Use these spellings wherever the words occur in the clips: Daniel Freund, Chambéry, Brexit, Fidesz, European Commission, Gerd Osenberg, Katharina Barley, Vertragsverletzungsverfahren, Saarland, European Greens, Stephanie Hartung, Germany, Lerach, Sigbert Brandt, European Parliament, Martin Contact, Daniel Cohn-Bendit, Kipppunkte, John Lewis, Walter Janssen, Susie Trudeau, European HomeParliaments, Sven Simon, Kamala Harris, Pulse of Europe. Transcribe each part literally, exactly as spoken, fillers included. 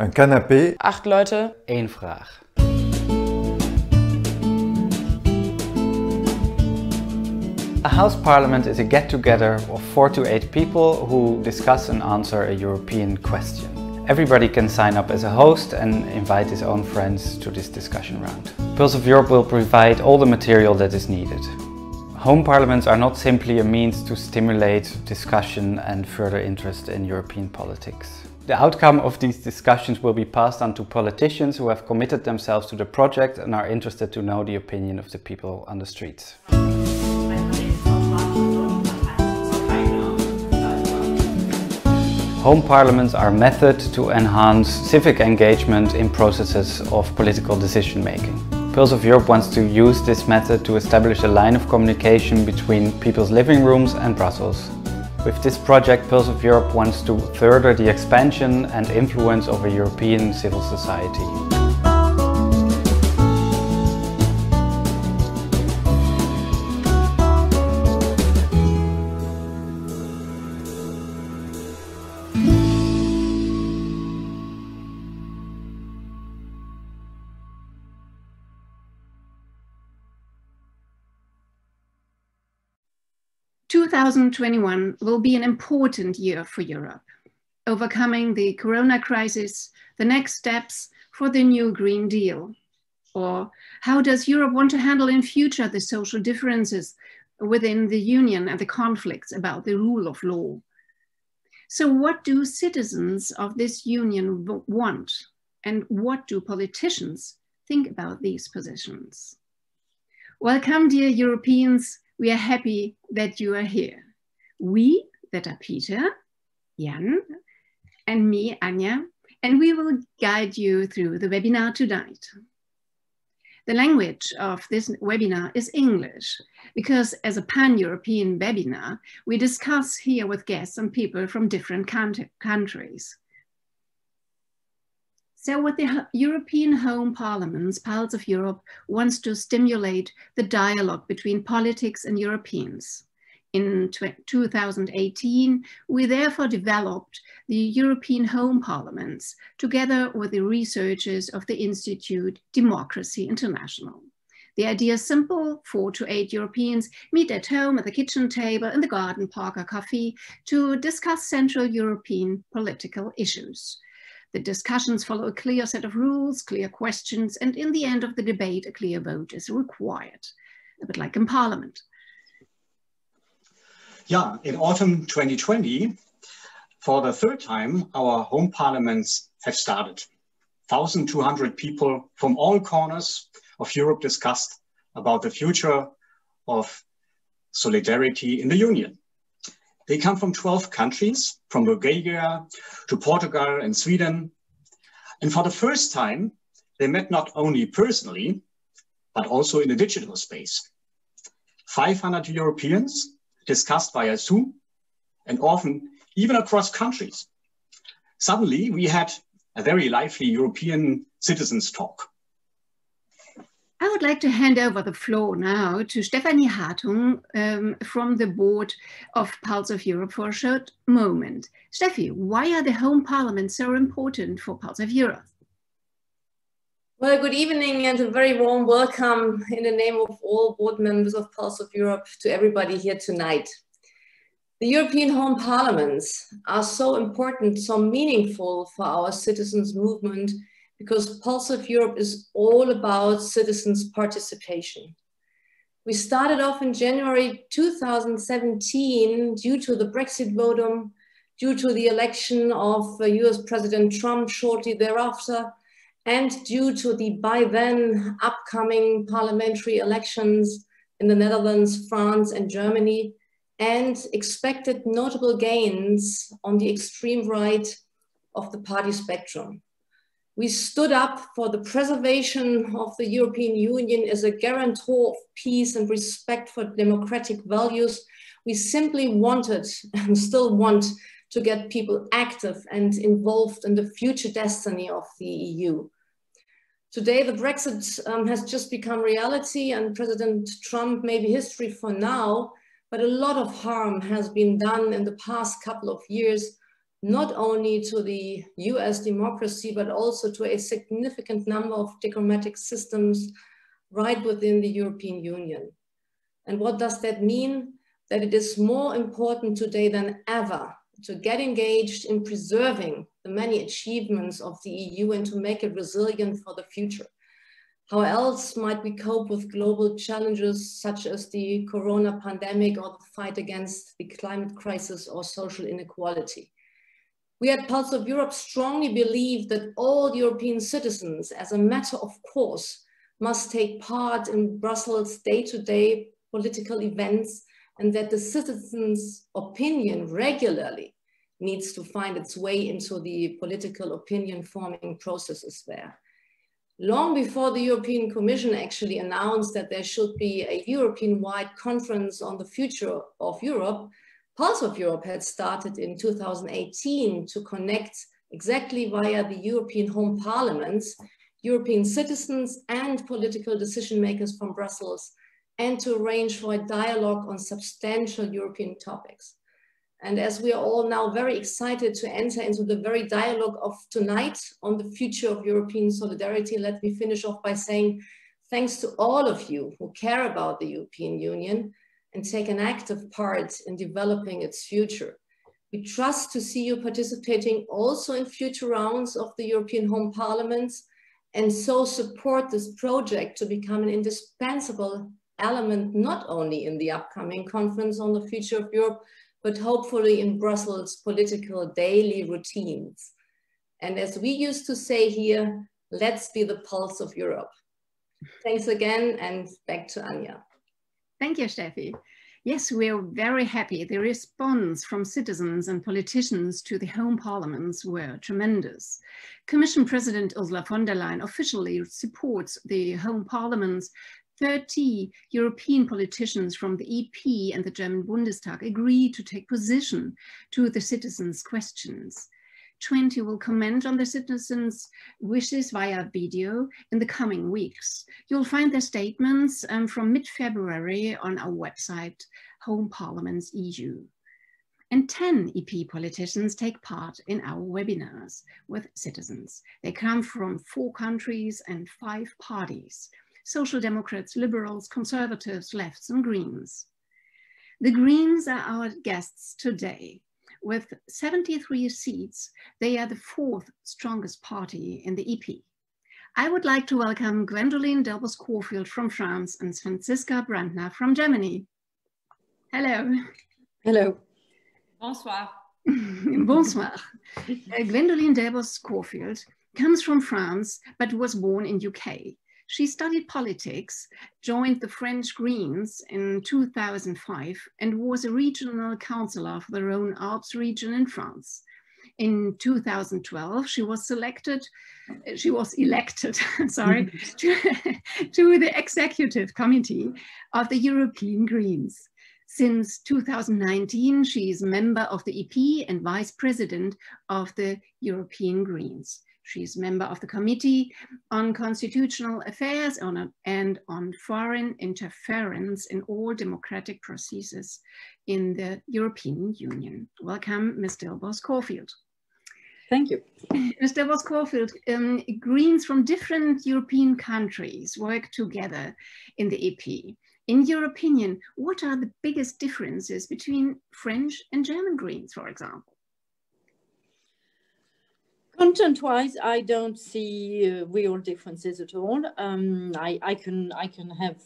Een canapé. Acht Leute. Eén vraag. A house parliament is a get-together of four to eight people who discuss and answer a European question. Everybody can sign up as a host and invite his own friends to this discussion round. Pulse of Europe will provide all the material that is needed. Home parliaments are not simply a means to stimulate discussion and further interest in European politics. The outcome of these discussions will be passed on to politicians who have committed themselves to the project and are interested to know the opinion of the people on the streets. Home parliaments are a method to enhance civic engagement in processes of political decision-making. Pulse of Europe wants to use this method to establish a line of communication between people's living rooms and Brussels. With this project, Pulse of Europe wants to further the expansion and influence of a European civil society. twenty twenty-one will be an important year for Europe. Overcoming the corona crisis, the next steps for the new Green Deal. Or how does Europe want to handle in future the social differences within the Union and the conflicts about the rule of law? So what do citizens of this Union want? And what do politicians think about these positions? Welcome, dear Europeans. We are happy that you are here. We, that are Peter, Jan, and me, Anja, and we will guide you through the webinar tonight. The language of this webinar is English, because as a pan-European webinar, we discuss here with guests and people from different countries. So with the European Home Parliaments, Pulse of Europe wants to stimulate the dialogue between politics and Europeans. In two thousand eighteen, we therefore developed the European Home Parliaments together with the researchers of the Institute Democracy International. The idea is simple: four to eight Europeans meet at home, at the kitchen table, in the garden park or cafe to discuss Central European political issues. The discussions follow a clear set of rules, clear questions, and in the end of the debate, a clear vote is required, a bit like in Parliament. Yeah, in autumn twenty twenty, for the third time, our home parliaments have started. one thousand two hundred people from all corners of Europe discussed about the future of solidarity in the Union. They come from twelve countries, from Bulgaria to Portugal and Sweden. And for the first time, they met not only personally, but also in the digital space. five hundred Europeans discussed via Zoom and often even across countries. Suddenly, we had a very lively European citizens' talk. I would like to hand over the floor now to Stephanie Hartung um, from the board of Pulse of Europe for a short moment. Steffi, why are the home parliaments so important for Pulse of Europe? Well, good evening and a very warm welcome in the name of all board members of Pulse of Europe to everybody here tonight. The European home parliaments are so important, so meaningful for our citizens' movement, because Pulse of Europe is all about citizens' participation. We started off in January two thousand seventeen due to the Brexit votum, due to the election of U S President Trump shortly thereafter, and due to the by then upcoming parliamentary elections in the Netherlands, France, and Germany, and expected notable gains on the extreme right of the party spectrum. We stood up for the preservation of the European Union as a guarantor of peace and respect for democratic values. We simply wanted and still want to get people active and involved in the future destiny of the E U. Today, the Brexit um, has just become reality, and President Trump may be history for now, but a lot of harm has been done in the past couple of years not only to the U S democracy, but also to a significant number of democratic systems right within the European Union. And what does that mean? That it is more important today than ever to get engaged in preserving the many achievements of the E U and to make it resilient for the future. How else might we cope with global challenges such as the corona pandemic or the fight against the climate crisis or social inequality? We at Pulse of Europe strongly believe that all European citizens, as a matter of course, must take part in Brussels' day-to-day political events, and that the citizens' opinion regularly needs to find its way into the political opinion-forming processes there. Long before the European Commission actually announced that there should be a European-wide conference on the future of Europe, Pulse of Europe had started in two thousand eighteen to connect exactly via the European Home Parliaments, European citizens and political decision makers from Brussels, and to arrange for a dialogue on substantial European topics. And as we are all now very excited to enter into the very dialogue of tonight on the future of European solidarity, let me finish off by saying thanks to all of you who care about the European Union and take an active part in developing its future. We trust to see you participating also in future rounds of the European Home Parliaments, and so support this project to become an indispensable element not only in the upcoming conference on the future of Europe, but hopefully in Brussels' political daily routines. And as we used to say here, let's be the pulse of Europe. Thanks again, and back to Anja. Thank you, Steffi. Yes, we are very happy. The response from citizens and politicians to the home parliaments were tremendous. Commission President Ursula von der Leyen officially supports the home parliaments. thirty European politicians from the E P and the German Bundestag agreed to take position to the citizens' questions. twenty will comment on the citizens' wishes via video in the coming weeks. You'll find their statements um, from mid-February on our website, Home Parliaments E U. And ten E P politicians take part in our webinars with citizens. They come from four countries and five parties: Social Democrats, Liberals, Conservatives, Lefts and Greens. The Greens are our guests today. With seventy-three seats, they are the fourth strongest party in the E P. I would like to welcome Gwendoline Delbos-Corfield from France and Franziska Brantner from Germany. Hello. Hello. Bonsoir. Bonsoir. Uh, Gwendoline Delbos-Corfield comes from France, but was born in U K. She studied politics, joined the French Greens in two thousand five, and was a regional councillor for the Rhône-Alpes region in France. In two thousand twelve, she was selected, she was elected, sorry, to, to the executive committee of the European Greens. Since two thousand nineteen, she is member of the E P and vice president of the European Greens. She is member of the Committee on Constitutional Affairs and on Foreign Interference in all democratic processes in the European Union. Welcome, Miz Delbos-Corfield. Thank you. Miz Delbos-Corfield, um, Greens from different European countries work together in the E P. In your opinion, what are the biggest differences between French and German Greens, for example? Content-wise, I don't see uh, real differences at all. Um, I, I can I can have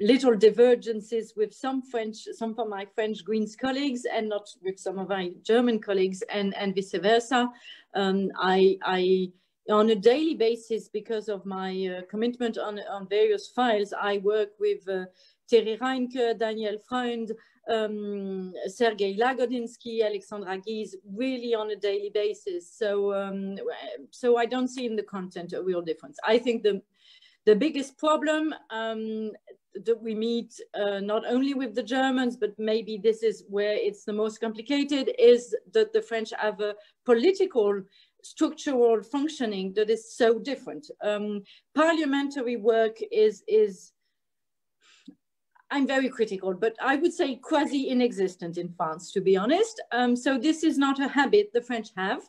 little divergences with some French, some of my French Greens colleagues, and not with some of my German colleagues, and and vice versa. Um, I I on a daily basis, because of my uh, commitment on on various files, I work with Uh, Terry Reinke, Daniel Freund, um, Sergei Lagodinsky, Alexandra Gies, really on a daily basis. So, um, so I don't see in the content a real difference. I think the, the biggest problem um, that we meet, uh, not only with the Germans, but maybe this is where it's the most complicated, is that the French have a political structural functioning that is so different. Um, parliamentary work is, is I'm very critical, but I would say quasi inexistent in France, to be honest. Um, so this is not a habit the French have.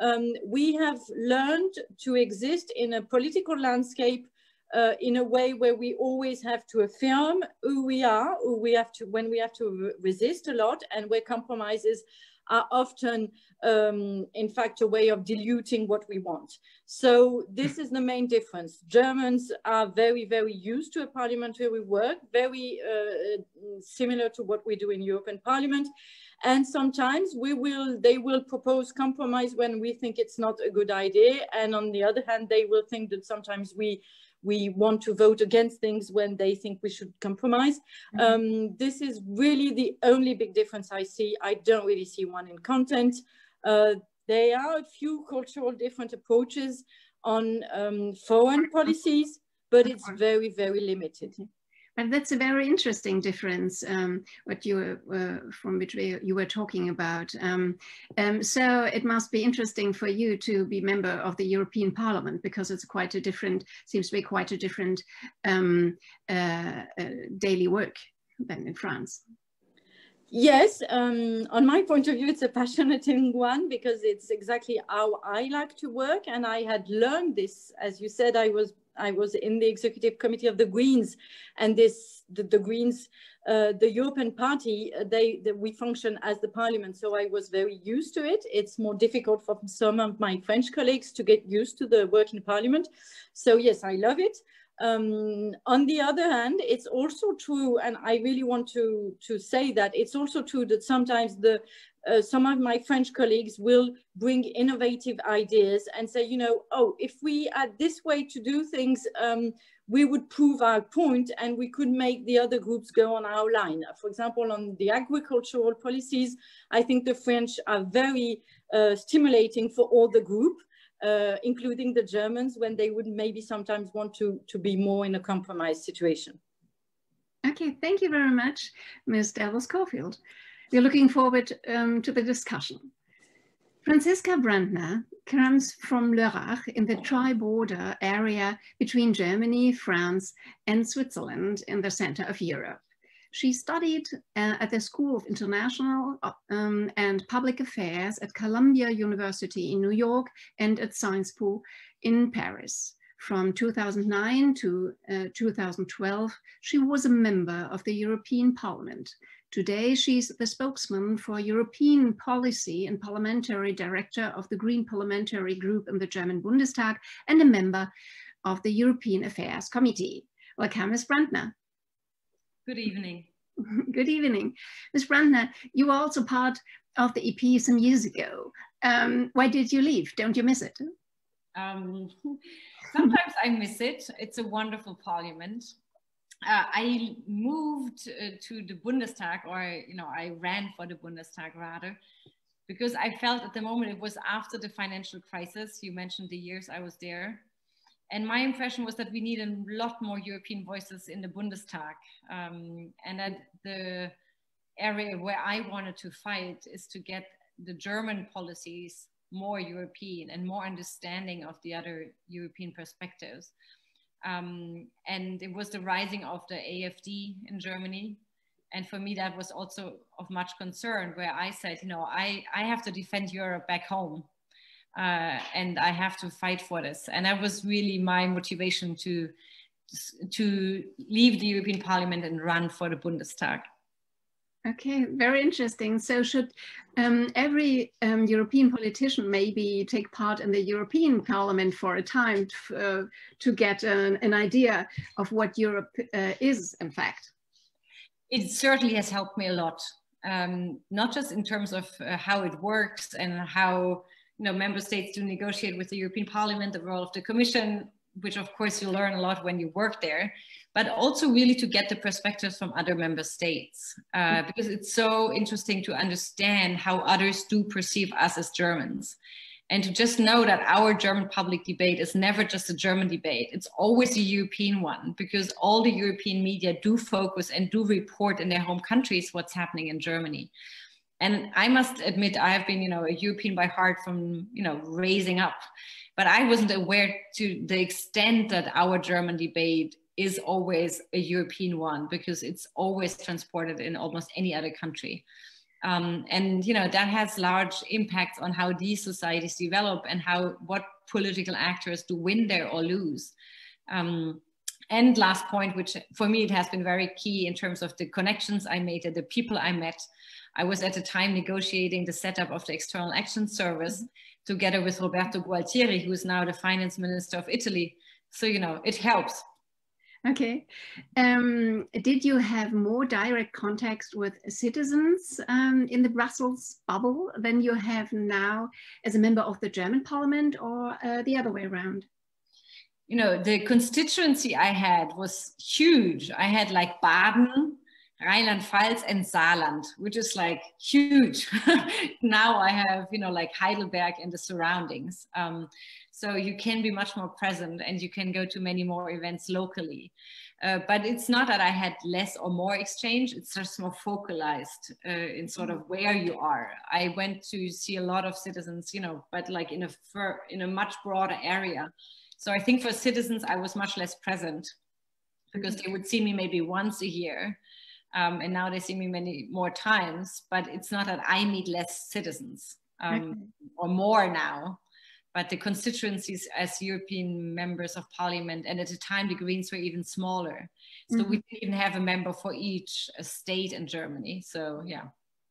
Um, we have learned to exist in a political landscape uh, in a way where we always have to affirm who we are, who we have to, when we have to resist a lot, and where compromises are often, um, in fact, a way of diluting what we want. So this is the main difference. Germans are very, very used to a parliamentary work, very uh, similar to what we do in European Parliament. And sometimes we will, they will propose compromise when we think it's not a good idea. And on the other hand, they will think that sometimes we We want to vote against things when they think we should compromise. Mm-hmm. Um, this is really the only big difference I see. I don't really see one in content. Uh, there are a few cultural different approaches on um, foreign policies, but it's very, very limited. But that's a very interesting difference, um, what you uh, from which you were talking about. Um, um, so it must be interesting for you to be member of the European Parliament, because it's quite a different, seems to be quite a different um, uh, uh, daily work than in France. Yes, um, on my point of view, it's a passionate one, because it's exactly how I like to work, and I had learned this, as you said. I was. I was in the executive committee of the Greens, and this the, the Greens, uh, the European Party, they, they we function as the parliament, so I was very used to it. It's more difficult for some of my French colleagues to get used to the work in parliament. So yes, I love it. Um, on the other hand, it's also true, and I really want to, to say that, it's also true that sometimes the Uh, some of my French colleagues will bring innovative ideas and say, you know, oh, if we had this way to do things, um, we would prove our point and we could make the other groups go on our line. For example, on the agricultural policies, I think the French are very uh, stimulating for all the group, uh, including the Germans, when they would maybe sometimes want to, to be more in a compromise situation. Okay, thank you very much, Miz Delbos-Corfield. We're looking forward um, to the discussion. Franziska Brantner comes from Lerach in the tri-border area between Germany, France, and Switzerland in the center of Europe. She studied uh, at the School of International um, and Public Affairs at Columbia University in New York and at Sciences Po in Paris. From two thousand nine to uh, two thousand twelve, she was a member of the European Parliament. Today, she's the spokesman for European policy and parliamentary director of the Green Parliamentary Group in the German Bundestag and a member of the European Affairs Committee. Welcome, Miz Brantner. Good evening. Good evening. Miz Brantner, you were also part of the E P some years ago. Um, why did you leave? Don't you miss it? Um, sometimes I miss it. It's a wonderful parliament. Uh, I moved uh, to the Bundestag, or you know, I ran for the Bundestag rather, because I felt at the moment it was after the financial crisis. You mentioned the years I was there, and my impression was that we need a lot more European voices in the Bundestag, um, and that the area where I wanted to fight is to get the German policies more European and more understanding of the other European perspectives. Um, and it was the rising of the A F D in Germany. And for me, that was also of much concern, where I said, you know, I, I have to defend Europe back home, uh, and I have to fight for this. And that was really my motivation to, to leave the European Parliament and run for the Bundestag. Okay, very interesting. So should um, every um, European politician maybe take part in the European Parliament for a time uh, to get an, an idea of what Europe uh, is, in fact? It certainly has helped me a lot, um, not just in terms of uh, how it works and how, you know, member states do negotiate with the European Parliament, the role of the Commission, which of course you learn a lot when you work there, but also really to get the perspectives from other member states, uh, because it's so interesting to understand how others do perceive us as Germans. And to just know that our German public debate is never just a German debate, it's always a European one, because all the European media do focus and do report in their home countries what's happening in Germany. And I must admit, I have been, you know, a European by heart from, you know, raising up, but I wasn't aware to the extent that our German debate is always a European one, because it's always transported in almost any other country. Um, and, you know, that has large impacts on how these societies develop and how, what political actors do win there or lose. Um, and last point, which for me, it has been very key in terms of the connections I made and the people I met. I was at the time negotiating the setup of the External Action Service mm-hmm. together with Roberto Gualtieri, who is now the finance minister of Italy. So, you know, it helps. Okay. Um, did you have more direct contacts with citizens um, in the Brussels bubble than you have now as a member of the German parliament, or uh, the other way around? You know, the constituency I had was huge. I had like Baden, Rheinland-Pfalz and Saarland, which is like huge. Now I have, you know, like Heidelberg and the surroundings. Um, so you can be much more present and you can go to many more events locally. Uh, but it's not that I had less or more exchange, it's just more focalized uh, in sort of where you are. I went to see a lot of citizens, you know, but like in a, fur, in a much broader area. So I think for citizens, I was much less present because they would see me maybe once a year. Um, and now they see me many more times, but it's not that I meet less citizens um, okay. or more now, but the constituencies as European members of parliament, and at the time the Greens were even smaller. So mm-hmm. we didn't even have a member for each state in Germany, so yeah.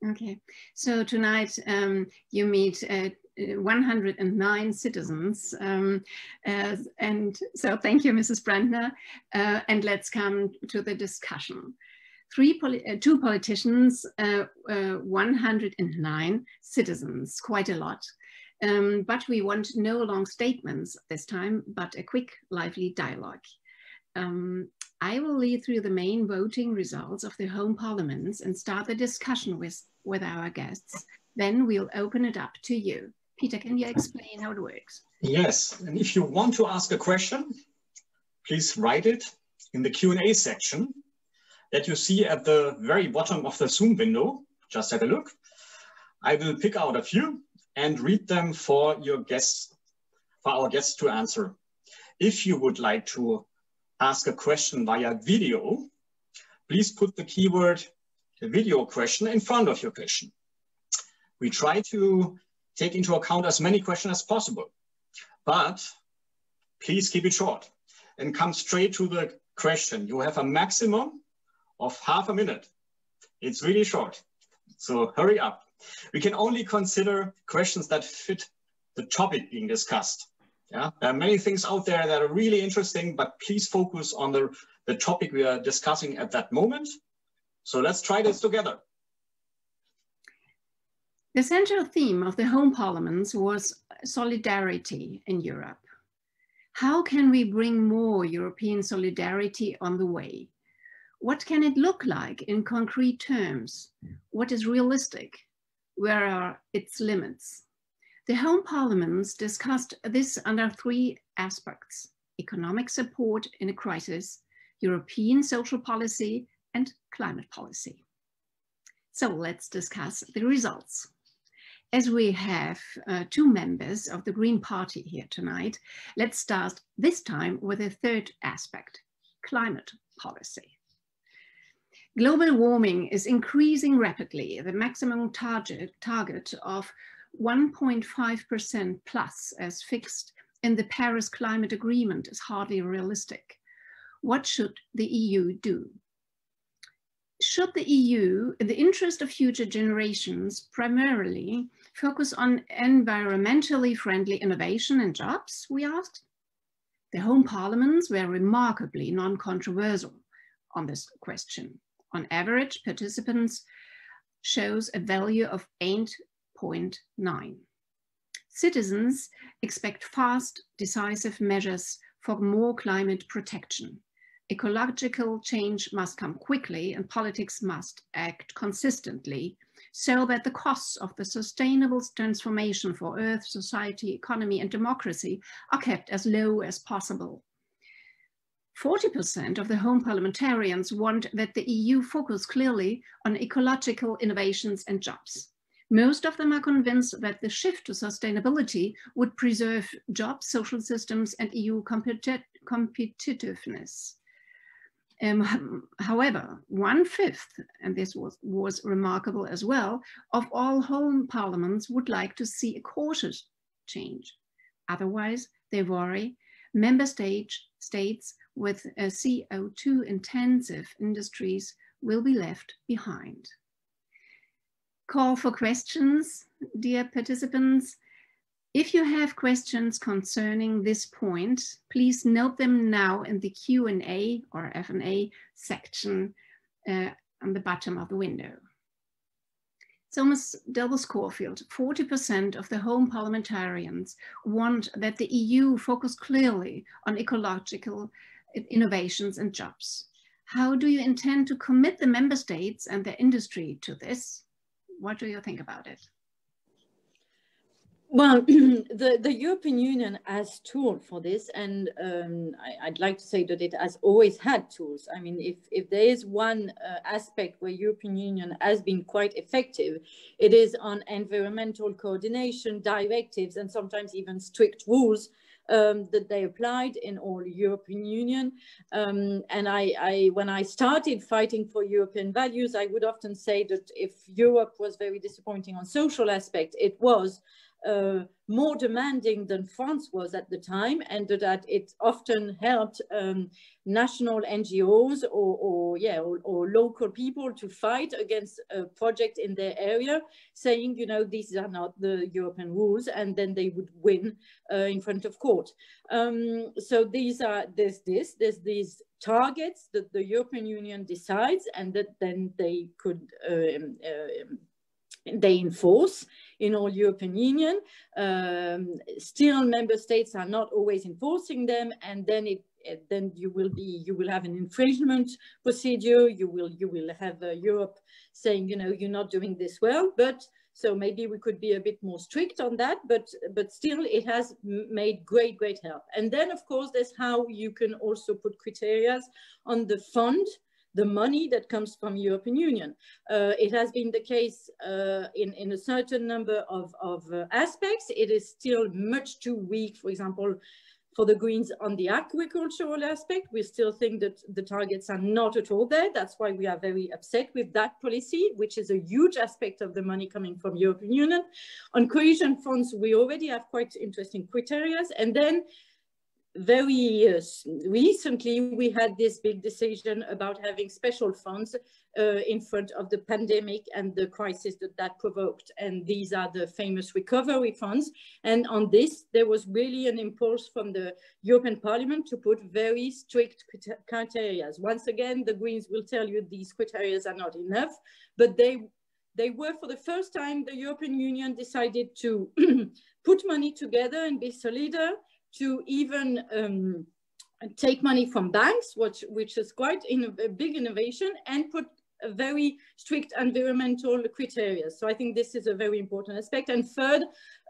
Okay, so tonight um, you meet uh, one hundred and nine citizens, um, uh, and so thank you, Missus Brantner, uh, and let's come to the discussion. Three poli uh, two politicians, uh, uh, one hundred and nine citizens, quite a lot. Um, but we want no long statements this time, but a quick, lively dialogue. Um, I will lead through the main voting results of the home parliaments and start the discussion with, with our guests. Then we'll open it up to you. Peter, can you explain how it works? Yes, and if you want to ask a question, please write it in the Q and A section that you see at the very bottom of the Zoom window. Just have a look. I will pick out a few and read them for your guests, for our guests to answer. If you would like to ask a question via video, please put the keyword video question in front of your question. We try to take into account as many questions as possible, but please keep it short and come straight to the question. You have a maximum of half a minute. It's really short, so hurry up. We can only consider questions that fit the topic being discussed. Yeah? There are many things out there that are really interesting, but please focus on the, the topic we are discussing at that moment. So let's try this together. The central theme of the home parliaments was solidarity in Europe. How can we bring more European solidarity on the way? What can it look like in concrete terms? What is realistic? Where are its limits? The home parliaments discussed this under three aspects: economic support in a crisis, European social policy, and climate policy. So let's discuss the results. As we have uh, two members of the Green Party here tonight, let's start this time with a third aspect: climate policy. Global warming is increasing rapidly. The maximum target, target of one point five percent plus as fixed in the Paris Climate Agreement is hardly realistic. What should the E U do? Should the E U, in the interest of future generations, primarily focus on environmentally friendly innovation and jobs, we asked? The home parliaments were remarkably non-controversial on this question. On average, participants shows a value of eight point nine. Citizens expect fast, decisive measures for more climate protection. Ecological change must come quickly and politics must act consistently so that the costs of the sustainable transformation for Earth, society, economy, and democracy are kept as low as possible. forty percent of the home parliamentarians want that the E U focus clearly on ecological innovations and jobs. Most of them are convinced that the shift to sustainability would preserve jobs, social systems, and E U competi- competitiveness. Um, however, one-fifth, and this was, was remarkable as well, of all home parliaments would like to see a cautious change. Otherwise, they worry member state, states with uh, C O two intensive industries will be left behind. Call for questions, dear participants. If you have questions concerning this point, please note them now in the Q and A or F and A section uh, on the bottom of the window. So, Miz Delbos-Corfield, forty percent of the home parliamentarians want that the E U focus clearly on ecological innovations and jobs. How do you intend to commit the member states and their industry to this? What do you think about it? Well, the, the European Union has tools for this, and um, I, I'd like to say that it has always had tools. I mean, if, if there is one uh, aspect where European Union has been quite effective, it is on environmental coordination, directives, and sometimes even strict rules um, that they applied in all European Union. Um, and I, I, when I started fighting for European values, I would often say that if Europe was very disappointing on social aspect, it was Uh, more demanding than France was at the time, and that it often helped um, national N G Os or, or yeah or, or local people to fight against a project in their area, saying, you know, these are not the European rules, and then they would win uh, in front of court. Um, so these are there's this there's these targets that the European Union decides, and that then they could um, uh, they enforce in all European Union. Um, still, member states are not always enforcing them, and then it then you will be you will have an infringement procedure. You will you will have uh, Europe saying, you know, you're not doing this well, but so maybe we could be a bit more strict on that. But but still, it has made great great help. And then of course, there's how you can also put criteria on the fund, the money that comes from European Union. Uh, it has been the case uh, in, in a certain number of, of uh, aspects. It is still much too weak, for example, for the Greens on the agricultural aspect. We still think that the targets are not at all there. That's why we are very upset with that policy, which is a huge aspect of the money coming from European Union. On cohesion funds, we already have quite interesting criteria. And then very uh, recently, we had this big decision about having special funds uh, in front of the pandemic and the crisis that that provoked. And these are the famous recovery funds. And on this, there was really an impulse from the European Parliament to put very strict criteria. Once again, the Greens will tell you these criteria are not enough, but they They were, for the first time, the European Union decided to put money together and be solidar, to even um, take money from banks, which, which is quite in a big innovation, and put a very strict environmental criteria. So I think this is a very important aspect. And third,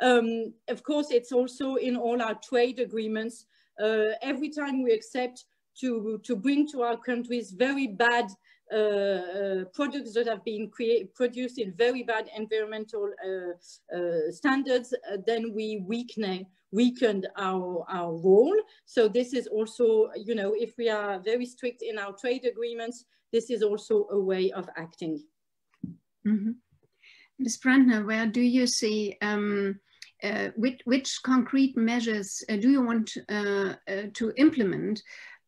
um, of course, it's also in all our trade agreements. Uh, every time we accept to, to bring to our countries very bad Uh, uh, products that have been produced in very bad environmental uh, uh, standards, uh, then we weaken weakened our, our role. So this is also, you know, if we are very strict in our trade agreements, this is also a way of acting. Mm-hmm. Miz Brantner, where do you see, um, uh, which, which concrete measures uh, do you want uh, uh, to implement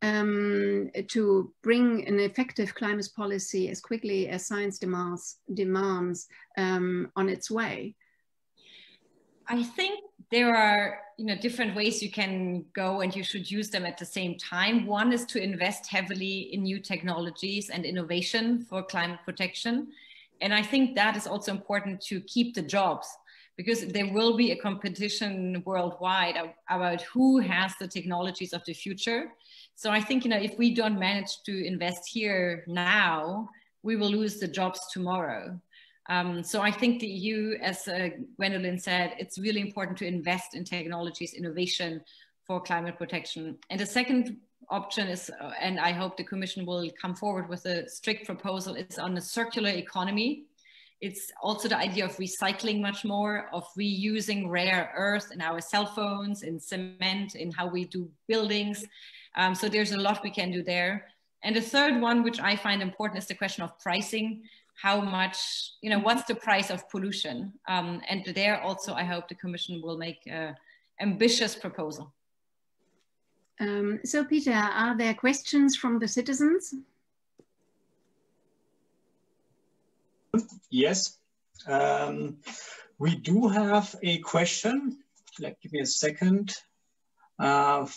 Um, to bring an effective climate policy as quickly as science demands, demands um, on its way? I think there are, you know, different ways you can go, and you should use them at the same time. One is to invest heavily in new technologies and innovation for climate protection. And I think that is also important to keep the jobs, because there will be a competition worldwide about who has the technologies of the future. So I think, you know, if we don't manage to invest here now, we will lose the jobs tomorrow. Um, so I think the E U, as uh, Gwendoline said, it's really important to invest in technologies, innovation for climate protection. And the second option is, and I hope the Commission will come forward with a strict proposal, is on the circular economy. It's also the idea of recycling much more, of reusing rare earth in our cell phones, in cement, in how we do buildings. Um, so there's a lot we can do there. And the third one, which I find important, is the question of pricing. How much, you know, what's the price of pollution? Um, and there also, I hope the Commission will make an ambitious proposal. Um, so, Peter, are there questions from the citizens? Yes, um, we do have a question. Like, give me a second. Uh,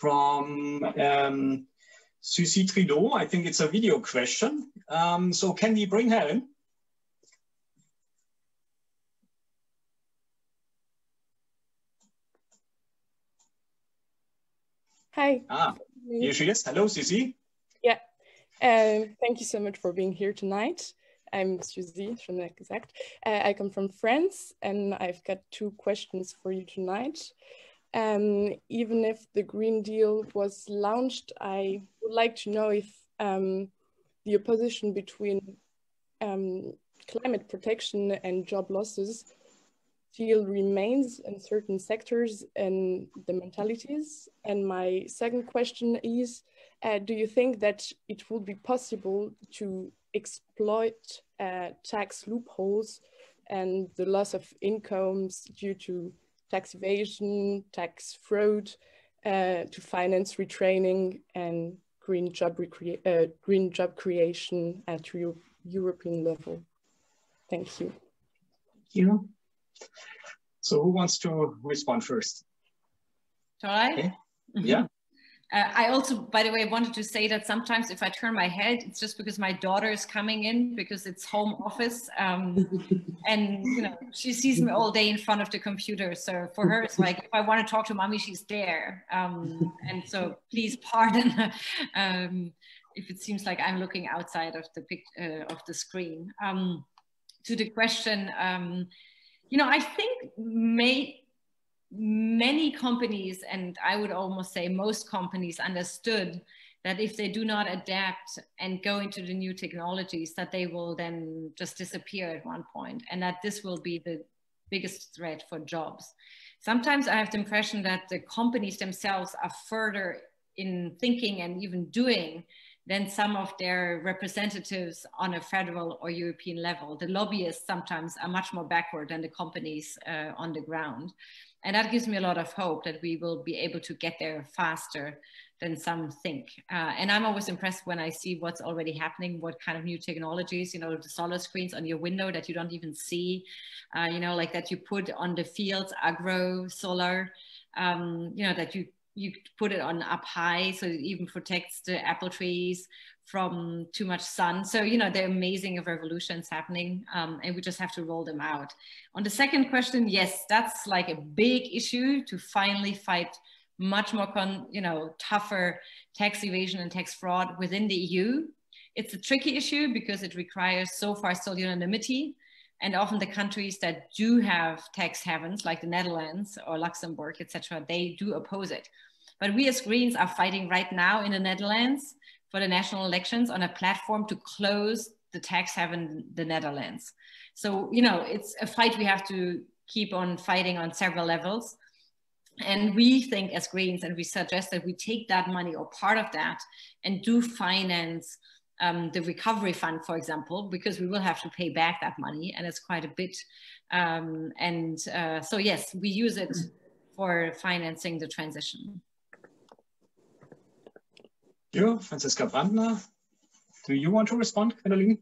from um, Susie Trudeau. I think it's a video question. Um, so can we bring her in? Hi. Ah, here she is. Hello, Susie. Yeah. Uh, thank you so much for being here tonight. I'm Susie from the Exact. Uh, I come from France, and I've got two questions for you tonight. Um, even if the Green Deal was launched, I would like to know if um, the opposition between um, climate protection and job losses still remains in certain sectors and the mentalities. And my second question is, uh, do you think that it would be possible to exploit uh, tax loopholes and the loss of incomes due to tax evasion, tax fraud, uh, to finance retraining and green job, uh, green job creation at Euro European level? Thank you. Thank you. So who wants to respond first? Shall I? Okay. Mm-hmm. Yeah. Uh, I also, by the way, wanted to say that sometimes if I turn my head, it's just because my daughter is coming in because it's home office, um, and you know she sees me all day in front of the computer. So for her, it's like if I want to talk to mommy, she's there. Um, and so please pardon um, if it seems like I'm looking outside of the pic uh, of the screen. Um, to the question, um, you know, I think may. Many companies, and I would almost say most companies, understood that if they do not adapt and go into the new technologies, that they will then just disappear at one point, and that this will be the biggest threat for jobs. Sometimes I have the impression that the companies themselves are further in thinking and even doing than some of their representatives on a federal or European level. The lobbyists sometimes are much more backward than the companies uh, on the ground. And that gives me a lot of hope that we will be able to get there faster than some think. Uh, and I'm always impressed when I see what's already happening, what kind of new technologies, you know, the solar screens on your window that you don't even see, uh, you know, like that you put on the fields, agro, solar, um, you know, that you You put it on up high, so it even protects the apple trees from too much sun. So, you know, they're amazing of revolutions happening, um, and we just have to roll them out. On the second question, yes, that's like a big issue to finally fight much more, con you know, tougher tax evasion and tax fraud within the E U. It's a tricky issue because it requires so far still unanimity. And often the countries that do have tax havens, like the Netherlands or Luxembourg, et cetera, they do oppose it. But we as Greens are fighting right now in the Netherlands for the national elections on a platform to close the tax haven, the Netherlands. So, you know, it's a fight we have to keep on fighting on several levels. And we think as Greens, and we suggest that we take that money or part of that and do finance Um, the recovery fund, for example, because we will have to pay back that money, and it's quite a bit. Um, and uh, so, yes, we use it for financing the transition. You, Franziska Brantner, do you want to respond, Gwendoline?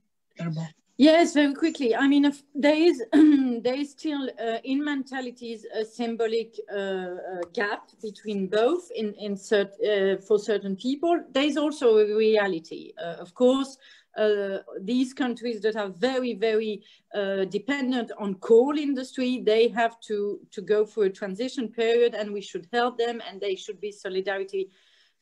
Yes, very quickly. I mean, if there is there is still uh, in mentalities a symbolic uh, uh, gap between both. In in cert, uh, for certain people, there is also a reality. Uh, of course, uh, these countries that are very very uh, dependent on coal industry, they have to to go through a transition period, and we should help them, and they should be solidarity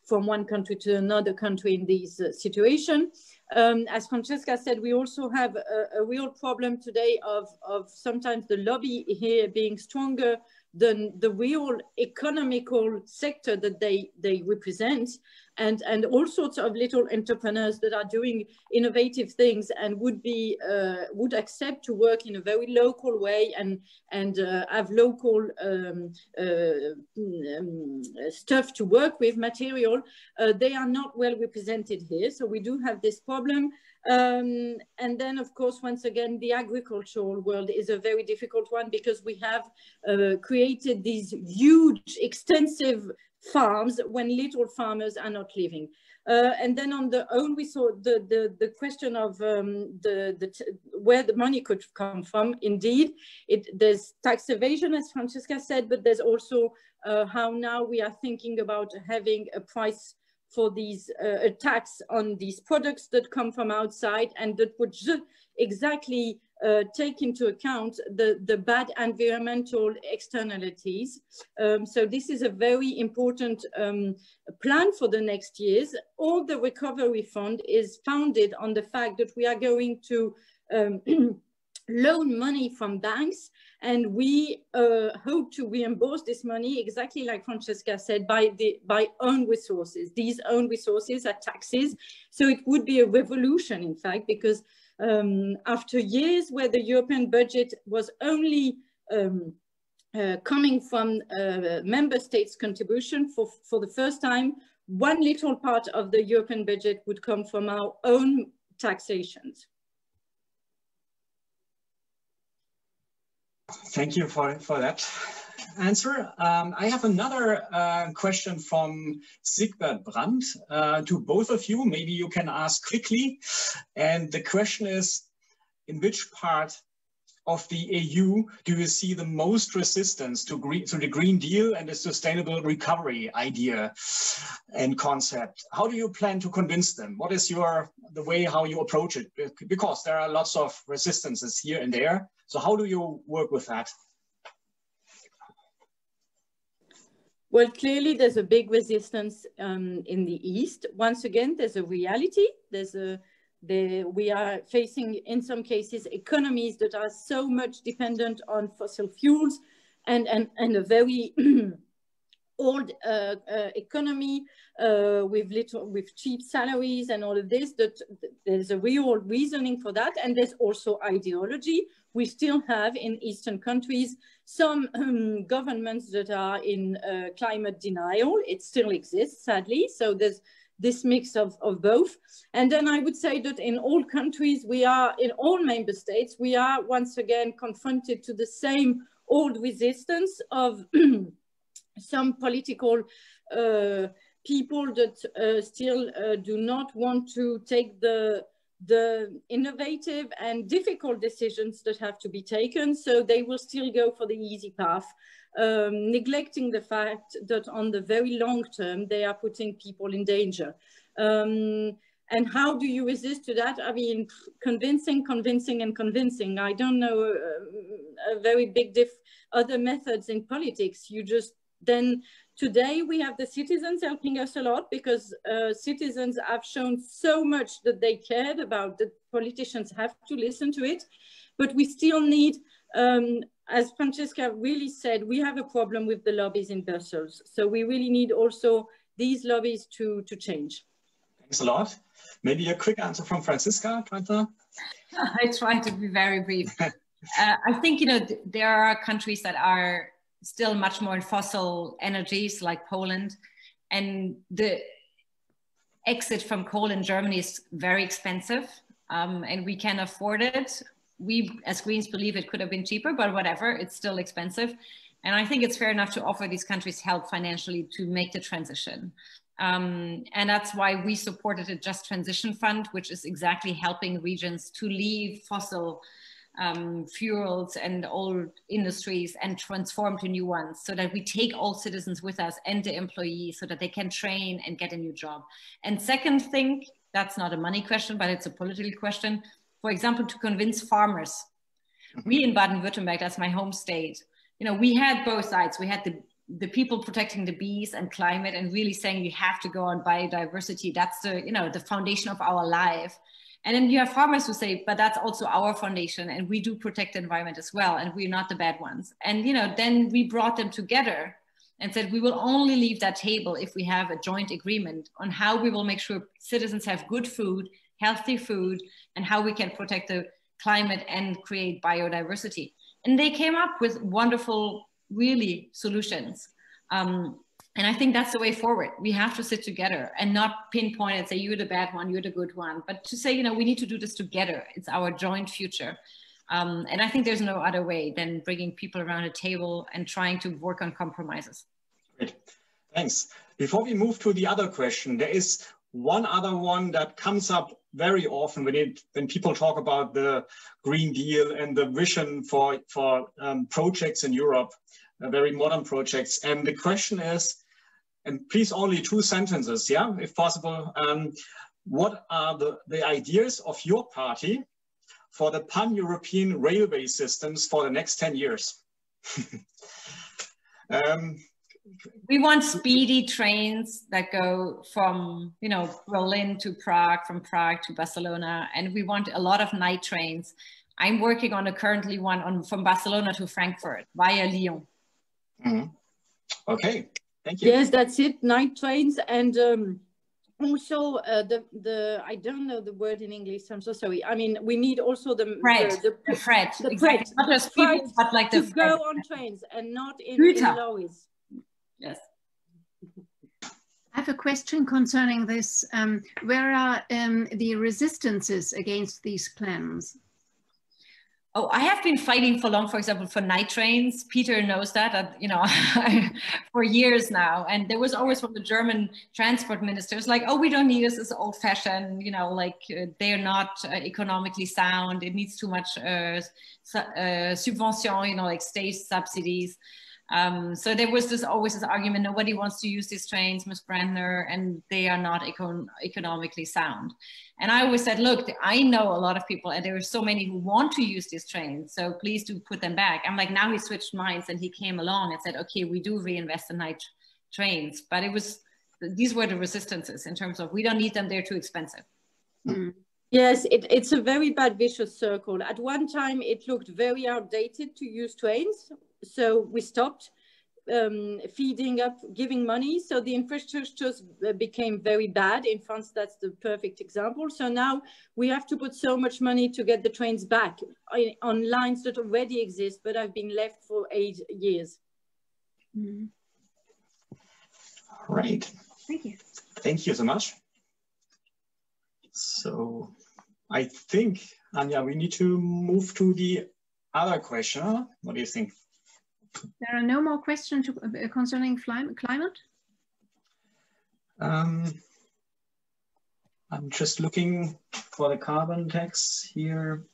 from one country to another country in this uh, situation. Um, as Franziska said, we also have a, a real problem today of, of sometimes the lobby here being stronger than the real economical sector that they, they represent. and, and all sorts of little entrepreneurs that are doing innovative things and would be uh, would accept to work in a very local way and, and uh, have local um, uh, um, stuff to work with, material, uh, they are not well represented here. So we do have this problem. Um, and then, of course, once again, the agricultural world is a very difficult one because we have uh, created these huge, extensive farms when little farmers are not living. Uh, and then on the own, we saw the, the, the question of um, the, the t where the money could come from. Indeed, it, there's tax evasion, as Franziska said, but there's also uh, how now we are thinking about having a price for these uh, attacks on these products that come from outside and that would exactly uh, take into account the, the bad environmental externalities. Um, so this is a very important um, plan for the next years. All the recovery fund is founded on the fact that we are going to um, loan money from banks, and we uh, hope to reimburse this money, exactly like Franziska said, by, the, by own resources. These own resources are taxes. So it would be a revolution, in fact, because um, after years where the European budget was only um, uh, coming from uh, member states' contribution, for, for the first time, one little part of the European budget would come from our own taxations. Thank you for, for that answer. Um, I have another uh, question from Sigbert Brandt uh, to both of you. Maybe you can ask quickly. And the question is, in which part of the E U do you see the most resistance to, green, to the Green Deal and the sustainable recovery idea and concept? How do you plan to convince them? What is your, the way how you approach it? Because there are lots of resistances here and there. So how do you work with that? Well, clearly there's a big resistance um, in the East. Once again, there's a reality. There's a, the, we are facing, in some cases, economies that are so much dependent on fossil fuels and, and, and a very old uh, uh, economy uh, with little, with cheap salaries and all of this. That there's a real reasoning for that. And there's also ideology. We still have in Eastern countries some um, governments that are in uh, climate denial. It still exists, sadly. So there's this mix of, of both. And then I would say that in all countries, we are, in all member states, we are once again confronted to the same old resistance of some political uh, people that uh, still uh, do not want to take the the innovative and difficult decisions that have to be taken. So they will still go for the easy path, um, neglecting the fact that on the very long term, they are putting people in danger. Um, and how do you resist to that? I mean, convincing, convincing, and convincing. I don't know uh, a very big diff other methods in politics. You just then, today we have the citizens helping us a lot because uh, citizens have shown so much that they cared about, that politicians have to listen to it. But we still need, um, as Franziska really said, we have a problem with the lobbies in Brussels. So we really need also these lobbies to, to change. Thanks a lot. Maybe a quick answer from Franziska. I try to be very brief. uh, I think, you know, th there are countries that are still much more in fossil energies like Poland, and the exit from coal in Germany is very expensive, um, and we can afford it. We as Greens believe it could have been cheaper, but whatever, it's still expensive. And I think it's fair enough to offer these countries help financially to make the transition. Um, and that's why we supported a Just Transition Fund, which is exactly helping regions to leave fossil Um, fuels and old industries and transform to new ones, so that we take all citizens with us and the employees so that they can train and get a new job. And second thing, that's not a money question, but it's a political question. For example, to convince farmers. We in Baden-Württemberg, that's my home state, you know, we had both sides. We had the, the people protecting the bees and climate and really saying you have to go on biodiversity. That's the, you know, the foundation of our life. And then you have farmers who say, but that's also our foundation and we do protect the environment as well. And we're not the bad ones. And, you know, then we brought them together and said we will only leave that table if we have a joint agreement on how we will make sure citizens have good food, healthy food, and how we can protect the climate and create biodiversity. And they came up with wonderful, really, solutions. Um, and I think that's the way forward. We have to sit together and not pinpoint and say, you're the bad one, you're the good one, but to say, you know, we need to do this together. It's our joint future. Um, and I think there's no other way than bringing people around a table and trying to work on compromises. Great, thanks. Before we move to the other question, there is one other one that comes up very often when, it, when people talk about the Green Deal and the vision for, for um, projects in Europe, uh, very modern projects. And the question is, and please only two sentences, yeah, if possible, um, what are the, the ideas of your party for the pan-European railway systems for the next ten years? um, We want speedy trains that go from, you know, Berlin to Prague, from Prague to Barcelona, and we want a lot of night trains. I'm working on a currently one on from Barcelona to Frankfurt via Lyon. Mm-hmm. Okay, thank you. Yes, that's it. Night trains, and um, also uh, the the I don't know the word in English. I'm so sorry. I mean, we need also the freight, the, the, the freight, the freight, exactly. Not just people, but like the to freight. Go on trains and not in, in lorries. Yes. I have a question concerning this. Um, where are um, the resistances against these plans? Oh, I have been fighting for long, for example, for night trains. Peter knows that, uh, you know, for years now. And there was always from the German transport ministers like, oh, we don't need this, it's old fashioned, you know, like uh, they're not uh, economically sound. It needs too much uh, uh, subvention, you know, like state subsidies. Um, so there was this always this argument, nobody wants to use these trains, Miz Brantner, and they are not econ economically sound. And I always said, look, I know a lot of people, and there are so many who want to use these trains, so please do put them back. I'm like, now he switched minds, and he came along and said, okay, we do reinvest in night trains. But it was, these were the resistances in terms of, we don't need them, they're too expensive. Mm. Yes, it, it's a very bad vicious circle. At one time, it looked very outdated to use trains. So we stopped um, feeding up, giving money. So the infrastructures became very bad. In France, that's the perfect example. So now we have to put so much money to get the trains back on lines that already exist, but have been left for eight years. Mm-hmm. All right. Thank you. Thank you so much. So I think, Anja, we need to move to the other question. What do you think? There are no more questions to, uh, concerning climate? Um, I'm just looking for the carbon tax here.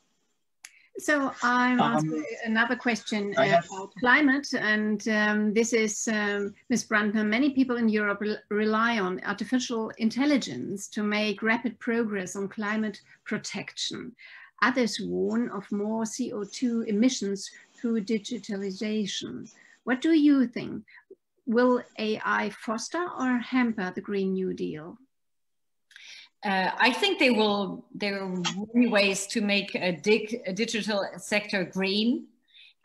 So I'll um, ask another question have, about climate, and um, this is, um, Miz Brantner, many people in Europe re rely on artificial intelligence to make rapid progress on climate protection. Others warn of more C O two emissions through digitalization. What do you think? Will A I foster or hamper the Green New Deal? Uh, I think they will, there are many ways to make a, dig, a digital sector green.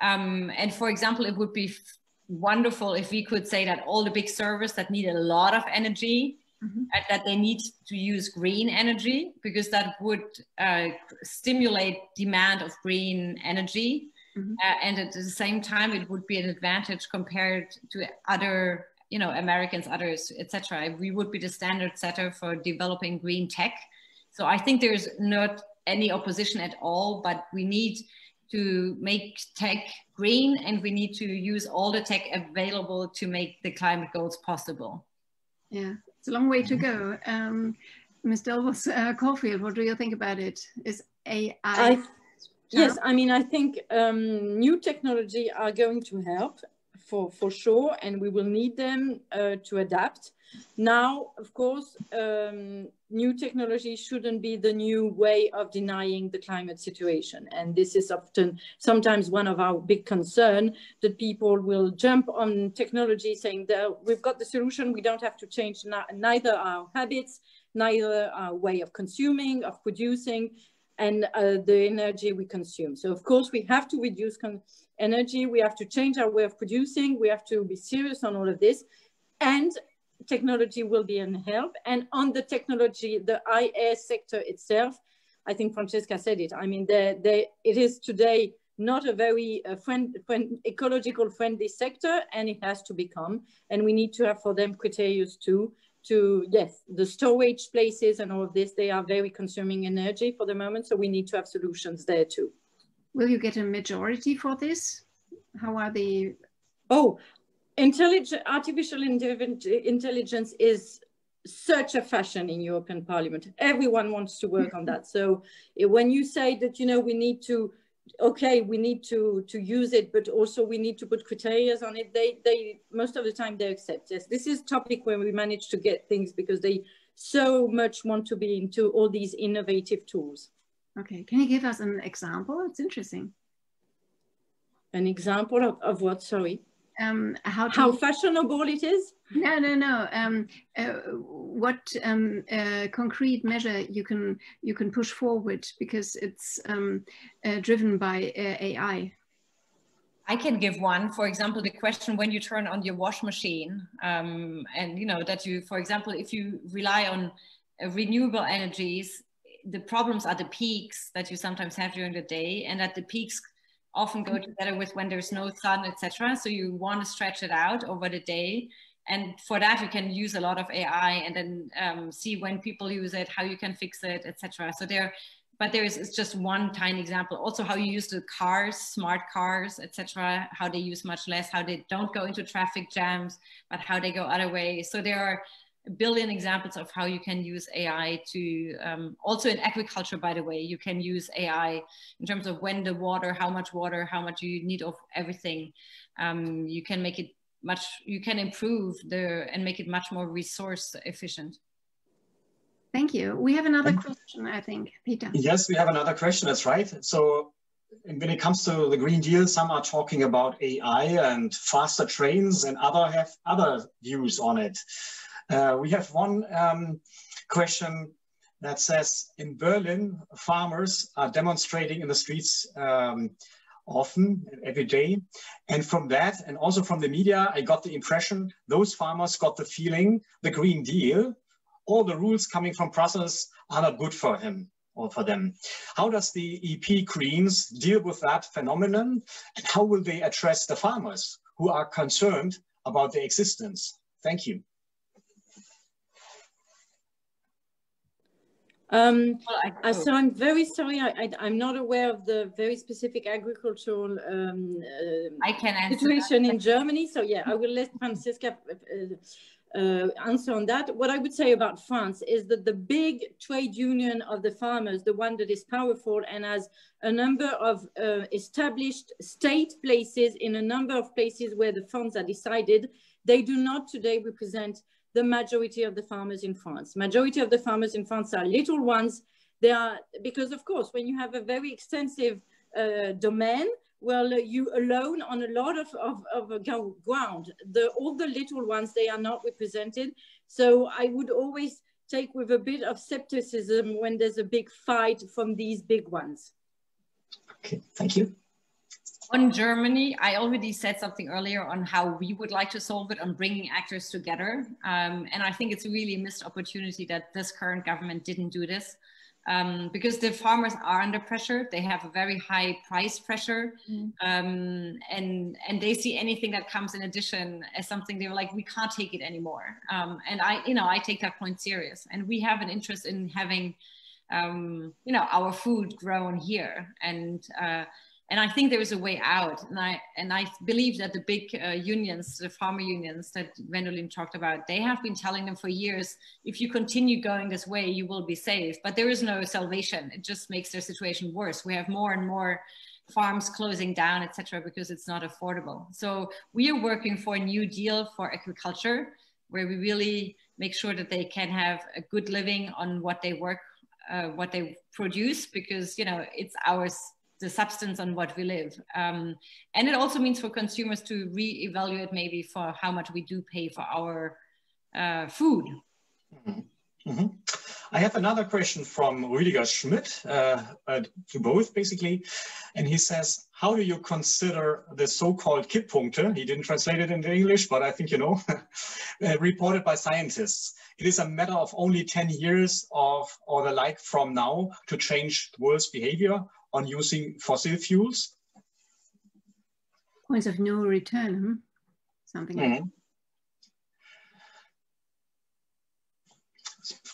Um, and for example, it would be wonderful if we could say that all the big servers that need a lot of energy, mm-hmm. uh, that they need to use green energy, because that would uh, stimulate demand of green energy. Mm-hmm. uh, and at the same time, it would be an advantage compared to other, you know, Americans, others, et cetera. We would be the standard setter for developing green tech. So I think there's not any opposition at all, but we need to make tech green, and we need to use all the tech available to make the climate goals possible. Yeah, it's a long way to go. Um, Miz Delbos-Corfield, uh, what do you think about it? Is A I... I Yes, I mean, I think um, new technology are going to help for, for sure, and we will need them uh, to adapt. Now, of course, um, new technology shouldn't be the new way of denying the climate situation. And this is often, sometimes one of our big concerns, that people will jump on technology saying that we've got the solution, we don't have to change neither our habits, neither our way of consuming, of producing. and uh, the energy we consume. So of course we have to reduce con energy, we have to change our way of producing, we have to be serious on all of this, and technology will be an help. And on the technology, the I A sector itself, I think Franziska said it, I mean, they, they, it is today not a very uh, friend, friend, ecological friendly sector, and it has to become, and we need to have for them criteria too, to, yes, the storage places and all of this, they are very consuming energy for the moment, so we need to have solutions there too. Will you get a majority for this? How are the... Oh, intelligent, artificial intelligence is such a fashion in European Parliament. Everyone wants to work on that. So when you say that, you know, we need to, okay, we need to, to use it, but also we need to put criteria on it, they, they, most of the time they accept. Yes, this is a topic where we manage to get things because they so much want to be into all these innovative tools. Okay, can you give us an example? It's interesting. An example of, of what, sorry? Um, how how fashionable it is? No, no, no. Um, uh, what um, uh, concrete measure you can you can push forward because it's um, uh, driven by uh, A I. I can give one. For example, the question when you turn on your wash machine, um, and you know that you, for example, if you rely on uh, renewable energies, the problems are the peaks that you sometimes have during the day, and at the peaks often go together with when there's no sun, et cetera. So you want to stretch it out over the day. And for that, you can use a lot of A I and then um, see when people use it, how you can fix it, et cetera. So there, but there is it's just one tiny example. Also how you use the cars, smart cars, et cetera. How they use much less, how they don't go into traffic jams, but how they go other ways. So there are a billion examples of how you can use A I to, um, also in agriculture, by the way, you can use A I in terms of when the water, how much water, how much you need of everything. Um, you can make it much, you can improve the, and make it much more resource efficient. Thank you. We have another question, I think, Peter. Yes, we have another question, that's right. So when it comes to the Green Deal, some are talking about A I and faster trains and other have other views on it. Uh, we have one um, question that says, in Berlin, farmers are demonstrating in the streets um, often, every day. And from that, and also from the media, I got the impression those farmers got the feeling the Green Deal, all the rules coming from Brussels are not good for him or for them. How does the E P Greens deal with that phenomenon? And how will they address the farmers who are concerned about their existence? Thank you. Um, uh, so I'm very sorry, I, I, I'm not aware of the very specific agricultural um, uh, I can answer situation that. In Germany. So yeah, I will let Franziska uh, uh, answer on that. What I would say about France is that the big trade union of the farmers, the one that is powerful and has a number of uh, established state places in a number of places where the funds are decided, they do not today represent the majority of the farmers in France. Majority of the farmers in France are little ones. They are, because of course, when you have a very extensive uh, domain, well, you alone on a lot of, of, of ground, the, all the little ones, they are not represented. So I would always take with a bit of skepticism when there's a big fight from these big ones. Okay, thank you. On Germany, I already said something earlier on how we would like to solve it on bringing actors together. Um, and I think it's really a missed opportunity that this current government didn't do this um, because the farmers are under pressure. They have a very high price pressure mm. um, and, and they see anything that comes in addition as something they were like, we can't take it anymore. Um, and I, you know, I take that point serious and we have an interest in having, um, you know, our food grown here and, uh, And I think there is a way out, and I and I believe that the big uh, unions, the farmer unions that Gwendoline talked about, they have been telling them for years, if you continue going this way, you will be safe. But there is no salvation; it just makes their situation worse. We have more and more farms closing down, et cetera, because it's not affordable. So we are working for a new deal for agriculture, where we really make sure that they can have a good living on what they work, uh, what they produce, because you know it's ours. The substance on what we live. Um, and it also means for consumers to re-evaluate maybe for how much we do pay for our uh, food. Mm-hmm. Mm-hmm. I have another question from Rüdiger Schmidt, uh, uh, to both basically, and he says, how do you consider the so-called Kipppunkte, he didn't translate it into English, but I think you know, uh, reported by scientists? It is a matter of only ten years of, or the like from now to change the world's behavior on using fossil fuels? Points of no return, hmm? Something mm-hmm. like that.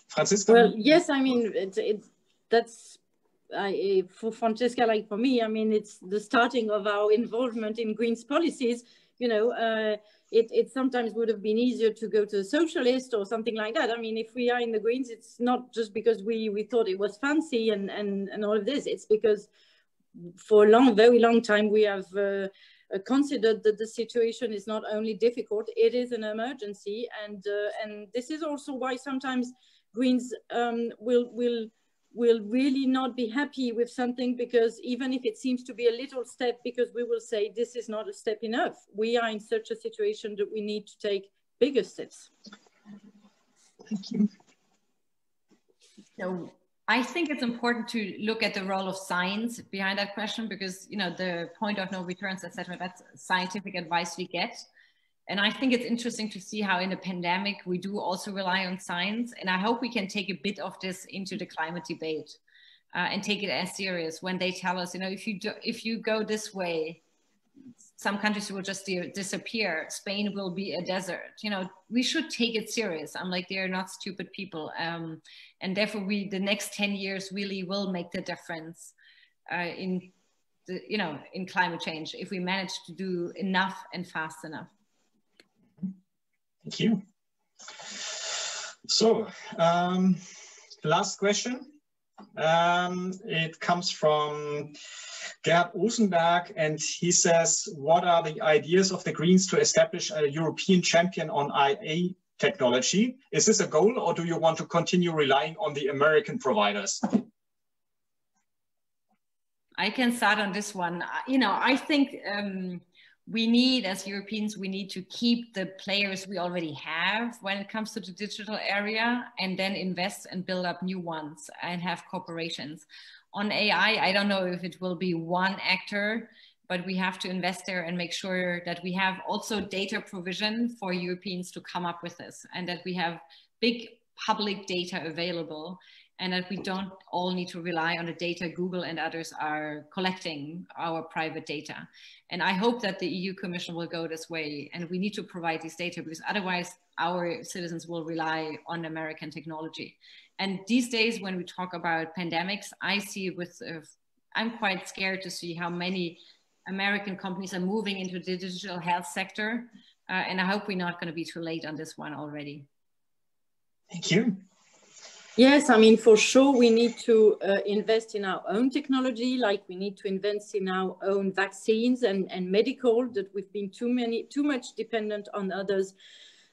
Franziska? Well, yes, I mean, it's, it's, that's, I, for Franziska, like for me, I mean, it's the starting of our involvement in Greens policies. You know, uh, it, it sometimes would have been easier to go to a socialist or something like that. I mean, if we are in the Greens, it's not just because we, we thought it was fancy and, and, and all of this. It's because for a long, very long time, we have uh, considered that the situation is not only difficult, it is an emergency. And, uh, and this is also why sometimes Greens um, will, will, will really not be happy with something, because even if it seems to be a little step, because we will say this is not a step enough. We are in such a situation that we need to take bigger steps. Thank you. So I think it's important to look at the role of science behind that question, because you know the point of no returns, et cetera, that's scientific advice we get. And I think it's interesting to see how in a pandemic, we do also rely on science. And I hope we can take a bit of this into the climate debate uh, and take it as serious when they tell us, you know, if you, do, if you go this way, some countries will just disappear. Spain will be a desert. You know, we should take it serious. I'm like, they're not stupid people. Um, and therefore we, the next ten years really will make the difference uh, in, the, you know, in climate change, if we manage to do enough and fast enough. Thank you. So, um, last question. Um, it comes from Gerd Osenberg, and he says, what are the ideas of the Greens to establish a European champion on I A technology? Is this a goal, or do you want to continue relying on the American providers? I can start on this one. You know, I think... Um, We need, as Europeans, we need to keep the players we already have when it comes to the digital area, and then invest and build up new ones and have corporations. On A I, I don't know if it will be one actor, but we have to invest there and make sure that we have also data provision for Europeans to come up with this, and that we have big public data available, and that we don't all need to rely on the data Google and others are collecting, our private data. And I hope that the E U Commission will go this way, and we need to provide these data, because otherwise our citizens will rely on American technology. And these days when we talk about pandemics, I see with, uh, I'm quite scared to see how many American companies are moving into the digital health sector. Uh, and I hope we're not gonna be too late on this one already. Thank you. Yes, I mean, for sure, we need to uh, invest in our own technology, like we need to invest in our own vaccines and, and medical, that we've been too many, too much dependent on others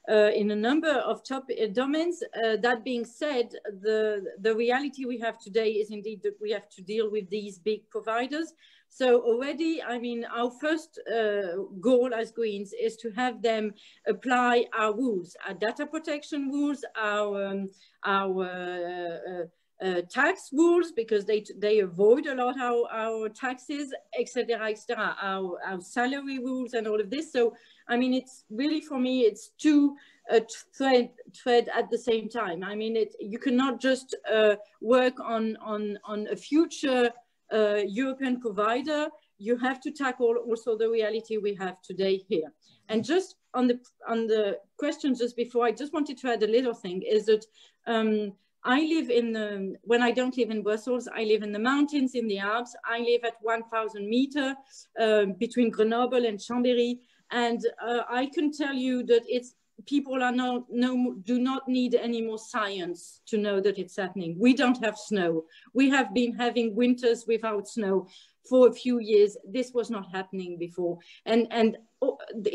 uh, in a number of top uh, domains. Uh, that being said, the, the reality we have today is indeed that we have to deal with these big providers. So already, I mean, our first uh, goal as Greens is to have them apply our rules, our data protection rules, our, um, our uh, uh, tax rules, because they, they avoid a lot our, our taxes, et cetera, et cetera, our, our salary rules and all of this. So, I mean, it's really, for me, it's two uh, thread, thread at the same time. I mean, it, you cannot just uh, work on, on, on a future Uh, European provider. You have to tackle also the reality we have today here. And just on the on the question just before, I just wanted to add a little thing, is that um, I live in the, when I don't live in Brussels, I live in the mountains, in the Alps. I live at one thousand meter uh, between Grenoble and Chambéry, and uh, I can tell you that it's people are no, no, do not need any more science to know that it's happening. We don't have snow. We have been having winters without snow for a few years. This was not happening before. And, and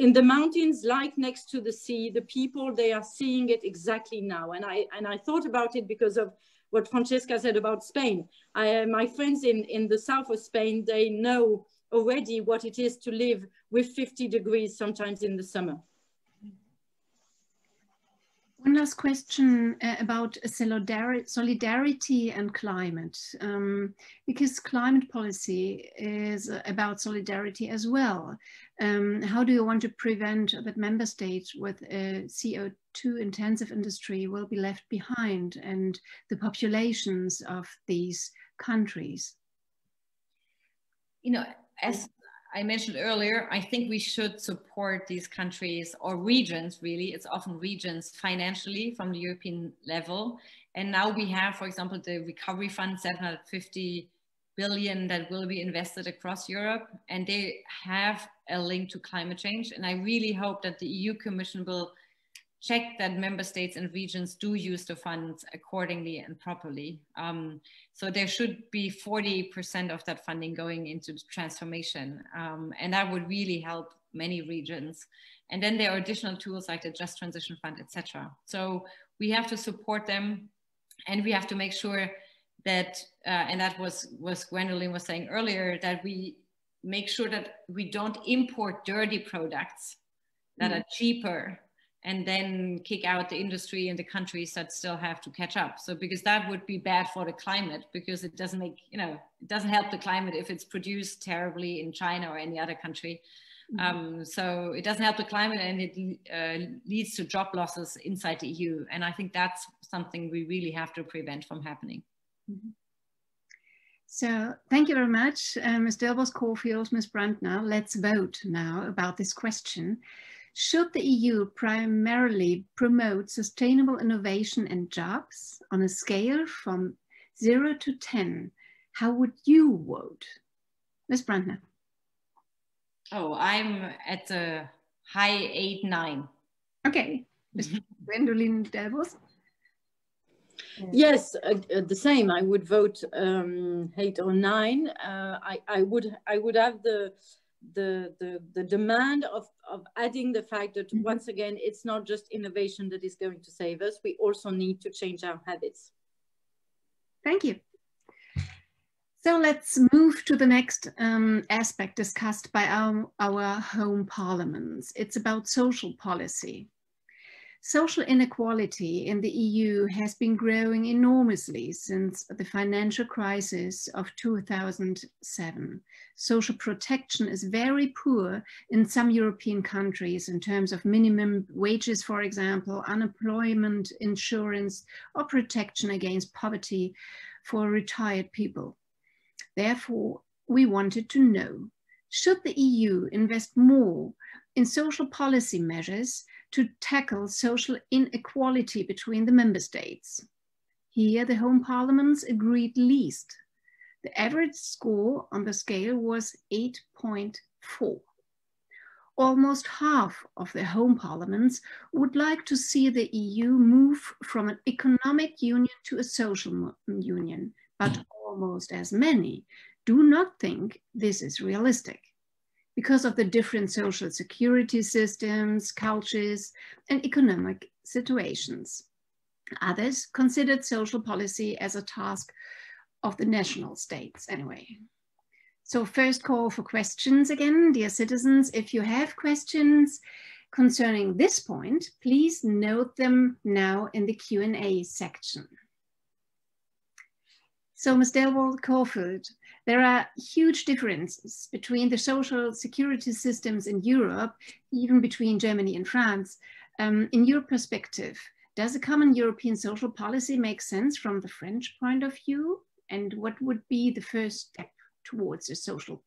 in the mountains, like next to the sea, the people, they are seeing it exactly now. And I, and I thought about it because of what Franziska said about Spain. I, my friends in, in the south of Spain, they know already what it is to live with fifty degrees sometimes in the summer. One last question uh, about solidarity and climate, um, because climate policy is about solidarity as well. Um, how do you want to prevent that member states with a C O two intensive industry will be left behind and the populations of these countries? You know, as I mentioned earlier, I think we should support these countries or regions, really, it's often regions financially from the European level. And now we have, for example, the recovery fund, seven hundred fifty billion that will be invested across Europe, and they have a link to climate change. And I really hope that the E U Commission will check that member states and regions do use the funds accordingly and properly. Um, so there should be forty percent of that funding going into transformation. Um, and that would really help many regions. And then there are additional tools like the Just Transition Fund, et cetera. So we have to support them, and we have to make sure that, uh, and that was was Gwendoline was saying earlier, that we make sure that we don't import dirty products that mm. are cheaper and then kick out the industry and the countries that still have to catch up. So, because that would be bad for the climate, because it doesn't make, you know, it doesn't help the climate if it's produced terribly in China or any other country. Mm-hmm. Um, so it doesn't help the climate, and it uh, leads to job losses inside the E U. And I think that's something we really have to prevent from happening. Mm-hmm. So thank you very much, uh, Miz Delbos-Corfield, Miz Brantner. Let's vote now about this question. Should the E U primarily promote sustainable innovation and jobs on a scale from zero to ten? How would you vote? Miz Brantner. Oh, I'm at a high eight, nine. Okay. Miz Gwendoline Delbos. Yes, uh, the same. I would vote um, eight or nine. Uh, I, I would. I would have the The, the, the demand of, of adding the fact that, once again, it's not just innovation that is going to save us. We also need to change our habits. Thank you. So let's move to the next um, aspect discussed by our, our home parliaments. It's about social policy. Social inequality in the E U has been growing enormously since the financial crisis of two thousand seven. Social protection is very poor in some European countries in terms of minimum wages, for example, unemployment insurance, or protection against poverty for retired people. Therefore, we wanted to know, should the E U invest more in social policy measures to tackle social inequality between the member states? Here, the home parliaments agreed least. The average score on the scale was eight point four. Almost half of the home parliaments would like to see the E U move from an economic union to a social union, but almost as many do not think this is realistic, because of the different social security systems, cultures, and economic situations. Others considered social policy as a task of the national states anyway. So first call for questions again, dear citizens. If you have questions concerning this point, please note them now in the Q and A section. So Miz Delbos-Corfield, there are huge differences between the social security systems in Europe, even between Germany and France. Um, in your perspective, does a common European social policy make sense from the French point of view? And what would be the first step towards a social?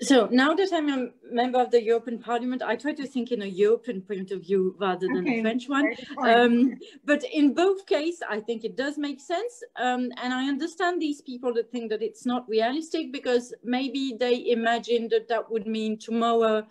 So now that I'm a member of the European Parliament, I try to think in a European point of view rather than okay. a French one. Um, but in both cases, I think it does make sense. Um, and I understand these people that think that it's not realistic, because maybe they imagine that that would mean tomorrow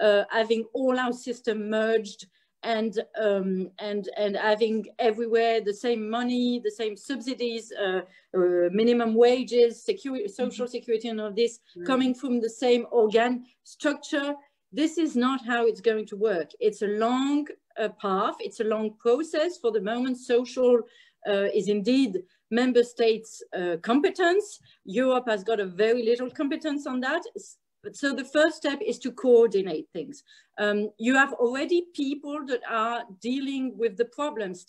uh, having all our system merged and, um, and, and having everywhere the same money, the same subsidies, uh, uh, minimum wages, security, social security, and all this mm-hmm. coming from the same organ structure. This is not how it's going to work. It's a long uh, path, it's a long process. For the moment, social uh, is indeed member states' uh, competence. Europe has got a very little competence on that. But so the first step is to coordinate things. Um, you have already people that are dealing with the problems,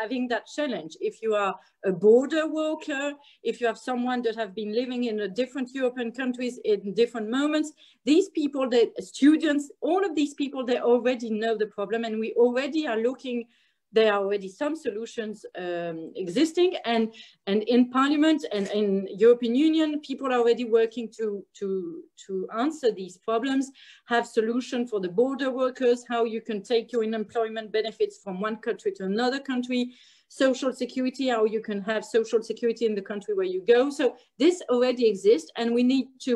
having that challenge. If you are a border worker, if you have someone that have been living in a different European countries in different moments, these people, the students, all of these people, they already know the problem, and we already are looking. There are already some solutions um, existing, and, and in Parliament and in European Union, people are already working to, to, to answer these problems, have solution for the border workers, how you can take your unemployment benefits from one country to another country, social security, how you can have social security in the country where you go. So this already exists, and we need to,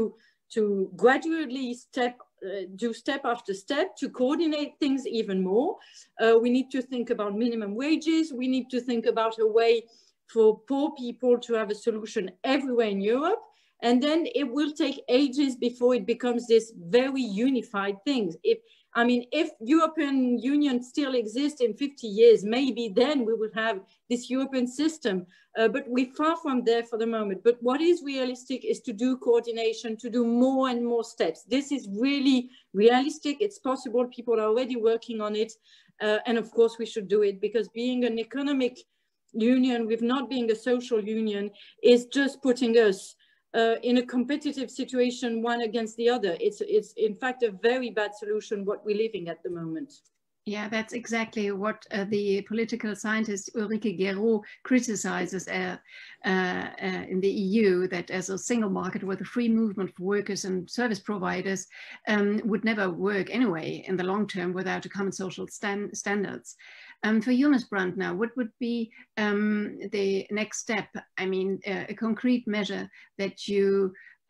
to gradually step Uh, do step after step to coordinate things even more. Uh, we need to think about minimum wages. We need to think about a way for poor people to have a solution everywhere in Europe. And then it will take ages before it becomes this very unified thing. If, I mean, if European Union still exists in fifty years, maybe then we would have this European system, uh, but we're far from there for the moment. But what is realistic is to do coordination, to do more and more steps. This is really realistic. It's possible. People are already working on it. Uh, and of course we should do it, because being an economic union with not being a social union is just putting us Uh, in a competitive situation, one against the other. It's, it's in fact a very bad solution what we're living at the moment. Yeah, that's exactly what uh, the political scientist Ulrike Guéraud criticizes uh, uh, uh, in the E U, that as a single market with a free movement for workers and service providers um, would never work anyway in the long term without a common social stand standards. Um, for you, Miz Brantner, what would be um, the next step? I mean, uh, a concrete measure that you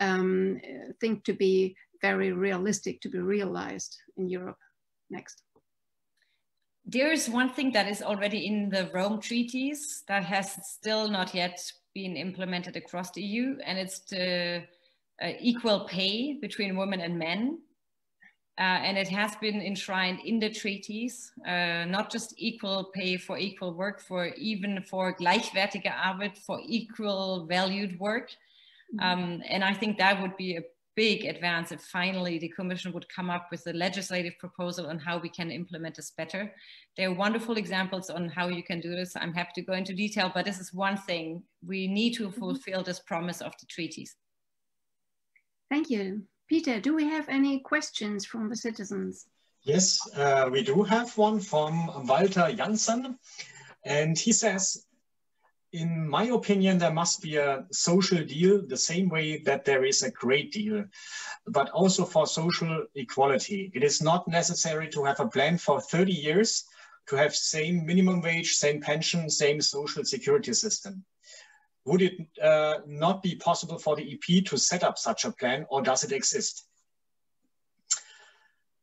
um, think to be very realistic, to be realized in Europe next? There is one thing that is already in the Rome treaties that has still not yet been implemented across the E U, and it's the uh, equal pay between women and men. Uh, and it has been enshrined in the treaties, uh, not just equal pay for equal work, for even for gleichwertige Arbeit, for equal valued work. Mm-hmm. um, and I think that would be a big advance if finally the Commission would come up with a legislative proposal on how we can implement this better. There are wonderful examples on how you can do this. I'm happy to go into detail, but this is one thing. We need to fulfill this promise of the treaties. Thank you. Peter, do we have any questions from the citizens? Yes, uh, we do have one from Walter Janssen. And he says, in my opinion, there must be a social deal the same way that there is a great deal, but also for social equality. It is not necessary to have a plan for thirty years to have same minimum wage, same pension, same social security system. Would it uh, not be possible for the E P to set up such a plan, or does it exist?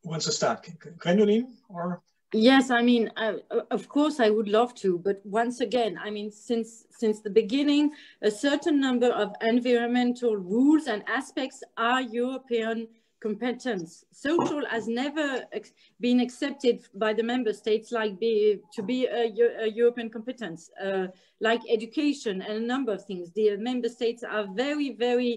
Who wants to start? Gwendoline or? Yes, I mean, uh, of course I would love to, but once again, I mean, since, since the beginning, a certain number of environmental rules and aspects are European competence. Social has never ex been accepted by the member states like be, to be a, a European competence, uh, like education and a number of things. The member states are very, very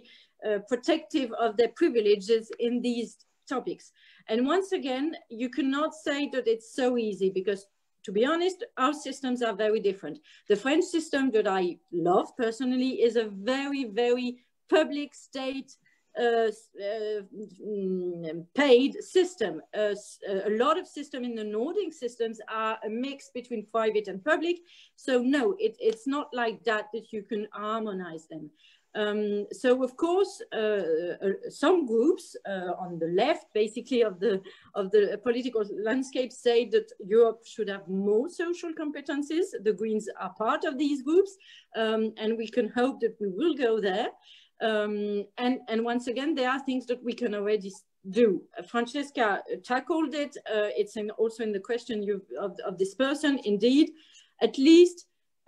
uh, protective of their privileges in these topics. And once again, you cannot say that it's so easy, because to be honest, our systems are very different. The French system that I love personally is a very, very public state uh, uh, paid system. Uh, a lot of systems in the Nordic systems are a mix between private and public. So no, it, it's not like that, that you can harmonize them. Um, so of course, uh, uh, some groups uh, on the left, basically of the of the political landscape, say that Europe should have more social competences. The Greens are part of these groups, um, and we can hope that we will go there. Um, and and once again, there are things that we can already do. Uh, Franziska tackled it. Uh, it's in, also in the question you, of, of this person. Indeed, at least.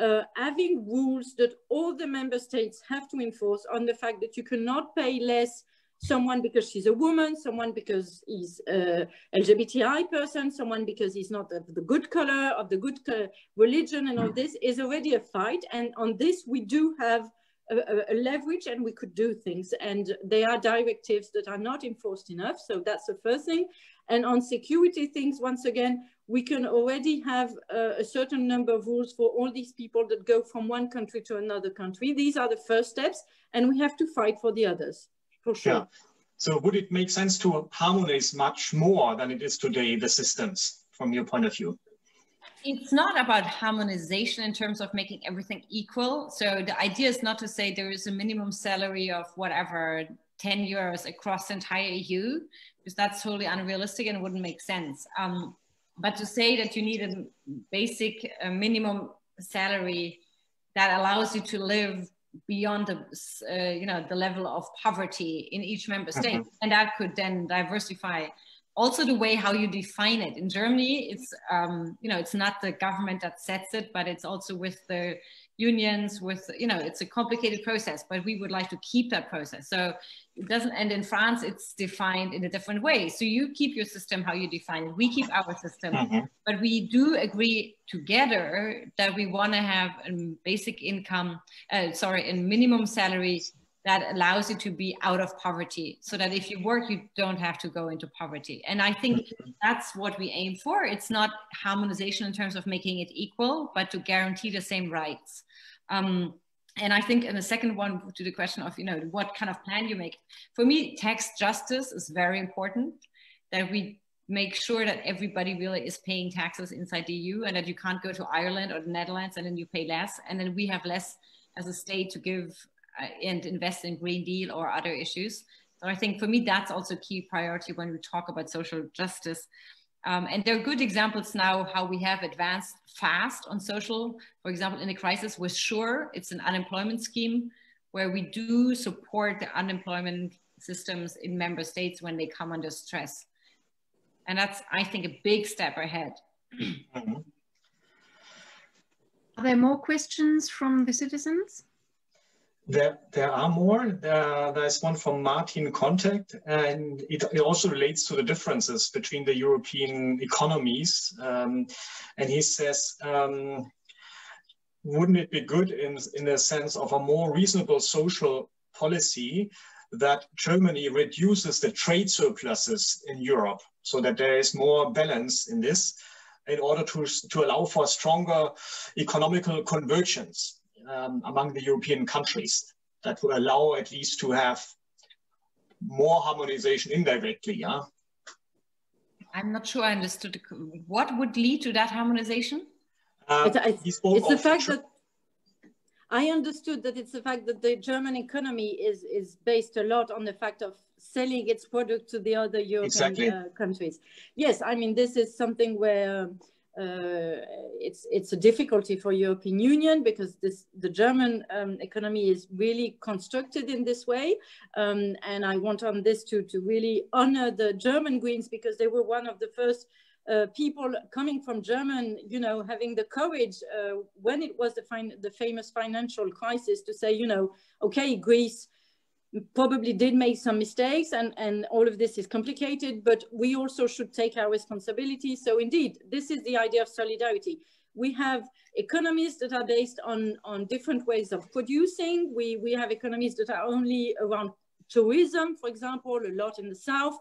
Uh, having rules that all the member states have to enforce on the fact that you cannot pay less someone because she's a woman, someone because he's a L G B T I person, someone because he's not of the good color, of the good religion, and all this is already a fight. And on this, we do have a, a leverage, and we could do things. And they are directives that are not enforced enough. So that's the first thing. And on security things, once again, we can already have uh, a certain number of rules for all these people that go from one country to another country. These are the first steps, and we have to fight for the others, for sure. Yeah. So would it make sense to harmonize much more than it is today, the systems, from your point of view? It's not about harmonization in terms of making everything equal. So the idea is not to say there is a minimum salary of whatever, ten euros across the entire E U, because that's totally unrealistic and wouldn't make sense. Um, but to say that you need a basic a minimum salary that allows you to live beyond the, uh, you know, the level of poverty in each member state, mm-hmm. and that could then diversify also the way how you define it. In Germany, it's, um, you know, it's not the government that sets it, but it's also with the unions, with, you know, it's a complicated process, but we would like to keep that process. So it doesn't end in France, it's defined in a different way. So you keep your system how you define it, we keep our system, mm-hmm. but we do agree together that we want to have a basic income, uh, sorry, a minimum salary that allows you to be out of poverty, so that if you work, you don't have to go into poverty. And I think that's what we aim for. It's not harmonization in terms of making it equal, but to guarantee the same rights. Um, and I think in the second one, to the question of, you know, what kind of plan you make. For me, tax justice is very important, that we make sure that everybody really is paying taxes inside the E U, and that you can't go to Ireland or the Netherlands and then you pay less. And then we have less as a state to give and invest in Green Deal or other issues. So I think for me, that's also a key priority when we talk about social justice. Um, and there are good examples now how we have advanced fast on social, for example, in a crisis with SURE, it's an unemployment scheme where we do support the unemployment systems in member states when they come under stress. And that's, I think, a big step ahead. Are there more questions from the citizens? There, there are more. There, there's one from Martin Contact, and it, it also relates to the differences between the European economies. Um, and he says, um, wouldn't it be good in, in the sense of a more reasonable social policy that Germany reduces the trade surpluses in Europe so that there is more balance in this in order to, to allow for stronger economical convergence? Um, among the European countries, that will allow at least to have more harmonization indirectly, yeah? I'm not sure I understood. What would lead to that harmonization? Uh, it's it's, it's the fact that I understood that it's the fact that the German economy is, is based a lot on the fact of selling its product to the other European exactly. uh, countries. Yes, I mean, this is something where Uh, it's, it's a difficulty for European Union because this, the German um, economy is really constructed in this way. Um, and I want on this to, to really honor the German Greens, because they were one of the first uh, people coming from German, you know, having the courage uh, when it was the, fin the famous financial crisis to say, you know, okay, Greece probably did make some mistakes, and, and all of this is complicated, but we also should take our responsibility. So indeed, this is the idea of solidarity. We have economies that are based on, on different ways of producing. We, we have economies that are only around tourism, for example, a lot in the south,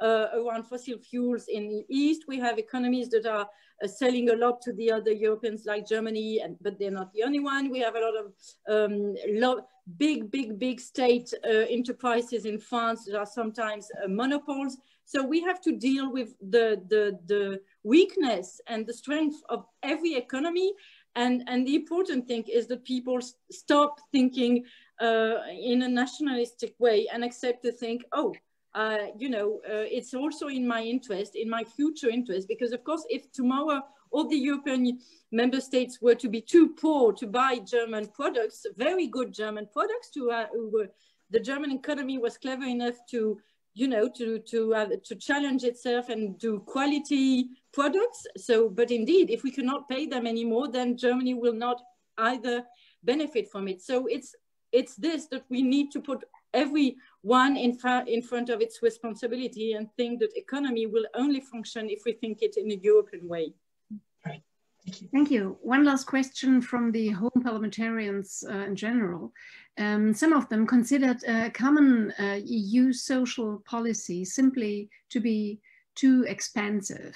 uh, around fossil fuels in the east. We have economies that are uh, selling a lot to the other Europeans like Germany, and, but they're not the only one. We have a lot of um, lo big, big, big state uh, enterprises in France that are sometimes uh, monopoles. So we have to deal with the, the, the weakness and the strength of every economy. And, and the important thing is that people stop thinking Uh, in a nationalistic way and accept to think, oh, uh, you know, uh, it's also in my interest, in my future interest, because of course, if tomorrow all the European member states were to be too poor to buy German products, very good German products, to uh, the German economy was clever enough to, you know, to to uh, to challenge itself and do quality products. So, but indeed, if we cannot pay them anymore, then Germany will not either benefit from it. So it's It's this that we need to put everyone in, in front of its responsibility and think that economy will only function if we think it in a European way. Right. Thank you. Thank you. One last question from the home parliamentarians uh, in general. Um, some of them considered a common uh, E U social policy simply to be too expensive.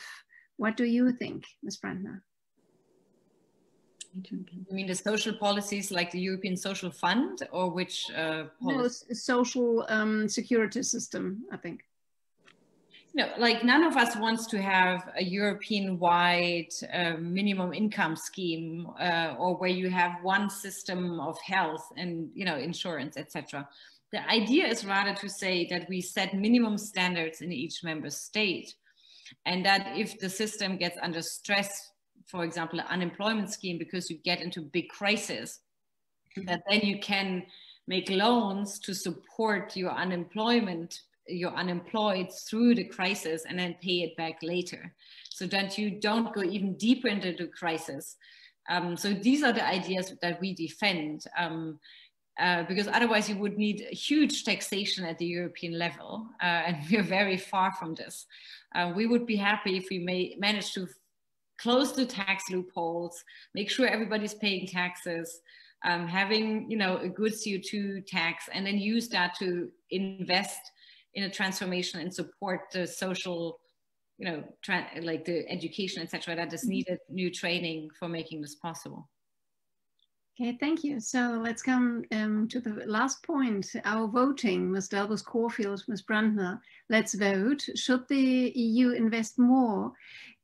What do you think, Miz Brantner? You mean the social policies like the European Social Fund, or which uh, policy? No, social um, security system, I think. No, like none of us wants to have a European-wide uh, minimum income scheme, uh, or where you have one system of health and, you know, insurance, et cetera. The idea is rather to say that we set minimum standards in each member state, and that if the system gets under stress, for example, an unemployment scheme, because you get into big crisis, mm-hmm. that then you can make loans to support your unemployment. You're unemployed through the crisis and then pay it back later, so that you don't go even deeper into the crisis. Um, so these are the ideas that we defend, um, uh, because otherwise you would need huge taxation at the European level, uh, and we're very far from this. Uh, we would be happy if we may manage to close the tax loopholes, make sure everybody's paying taxes, um, having, you know, a good C O two tax, and then use that to invest in a transformation and support the social, you know, like the education, et cetera, that is needed, new training for making this possible. Okay, thank you. So let's come um, to the last point, our voting. Miz Delbos-Corfield, Miz Brantner, let's vote. Should the E U invest more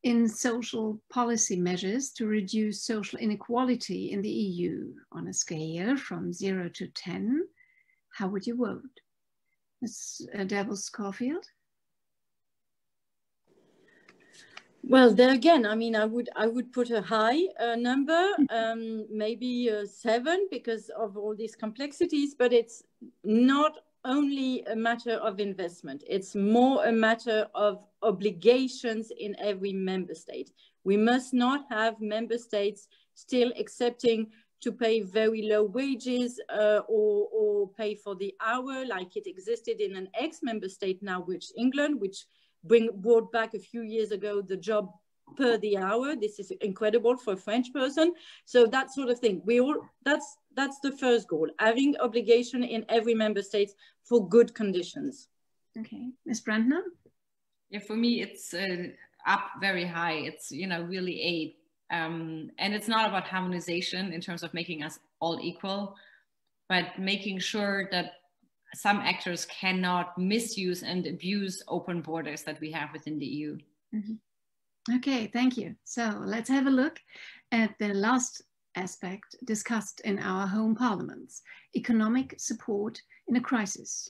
in social policy measures to reduce social inequality in the E U on a scale from zero to ten? How would you vote? Miz Delbos-Corfield? Well, there again, I mean, I would I would put a high uh, number, um, maybe uh, seven, because of all these complexities. But it's not only a matter of investment; it's more a matter of obligations in every member state. We must not have member states still accepting to pay very low wages uh, or, or pay for the hour, like it existed in an ex-member state now, which England, which bring, brought back a few years ago the job per the hour. This is incredible for a French person. So that sort of thing. We all that's that's the first goal: having obligation in every member state for good conditions. Okay, Miz Brantner. Yeah, for me it's uh, up very high. It's you know really eight. Um, and it's not about harmonization in terms of making us all equal, but making sure that some actors cannot misuse and abuse open borders that we have within the E U. Mm-hmm. Okay, thank you. So let's have a look at the last aspect discussed in our home parliaments: economic support in a crisis.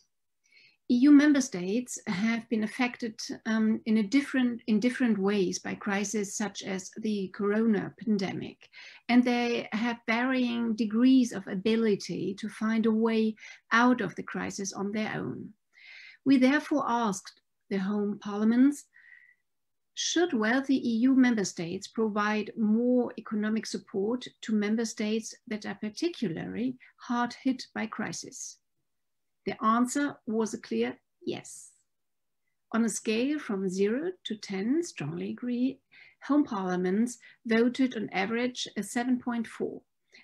E U member states have been affected um, in, a different, in different ways by crises such as the corona pandemic, and they have varying degrees of ability to find a way out of the crisis on their own. We therefore asked the home parliaments, should wealthy E U member states provide more economic support to member states that are particularly hard hit by crisis? The answer was a clear yes. On a scale from zero to ten, strongly agree, home parliaments voted on average a seven point four.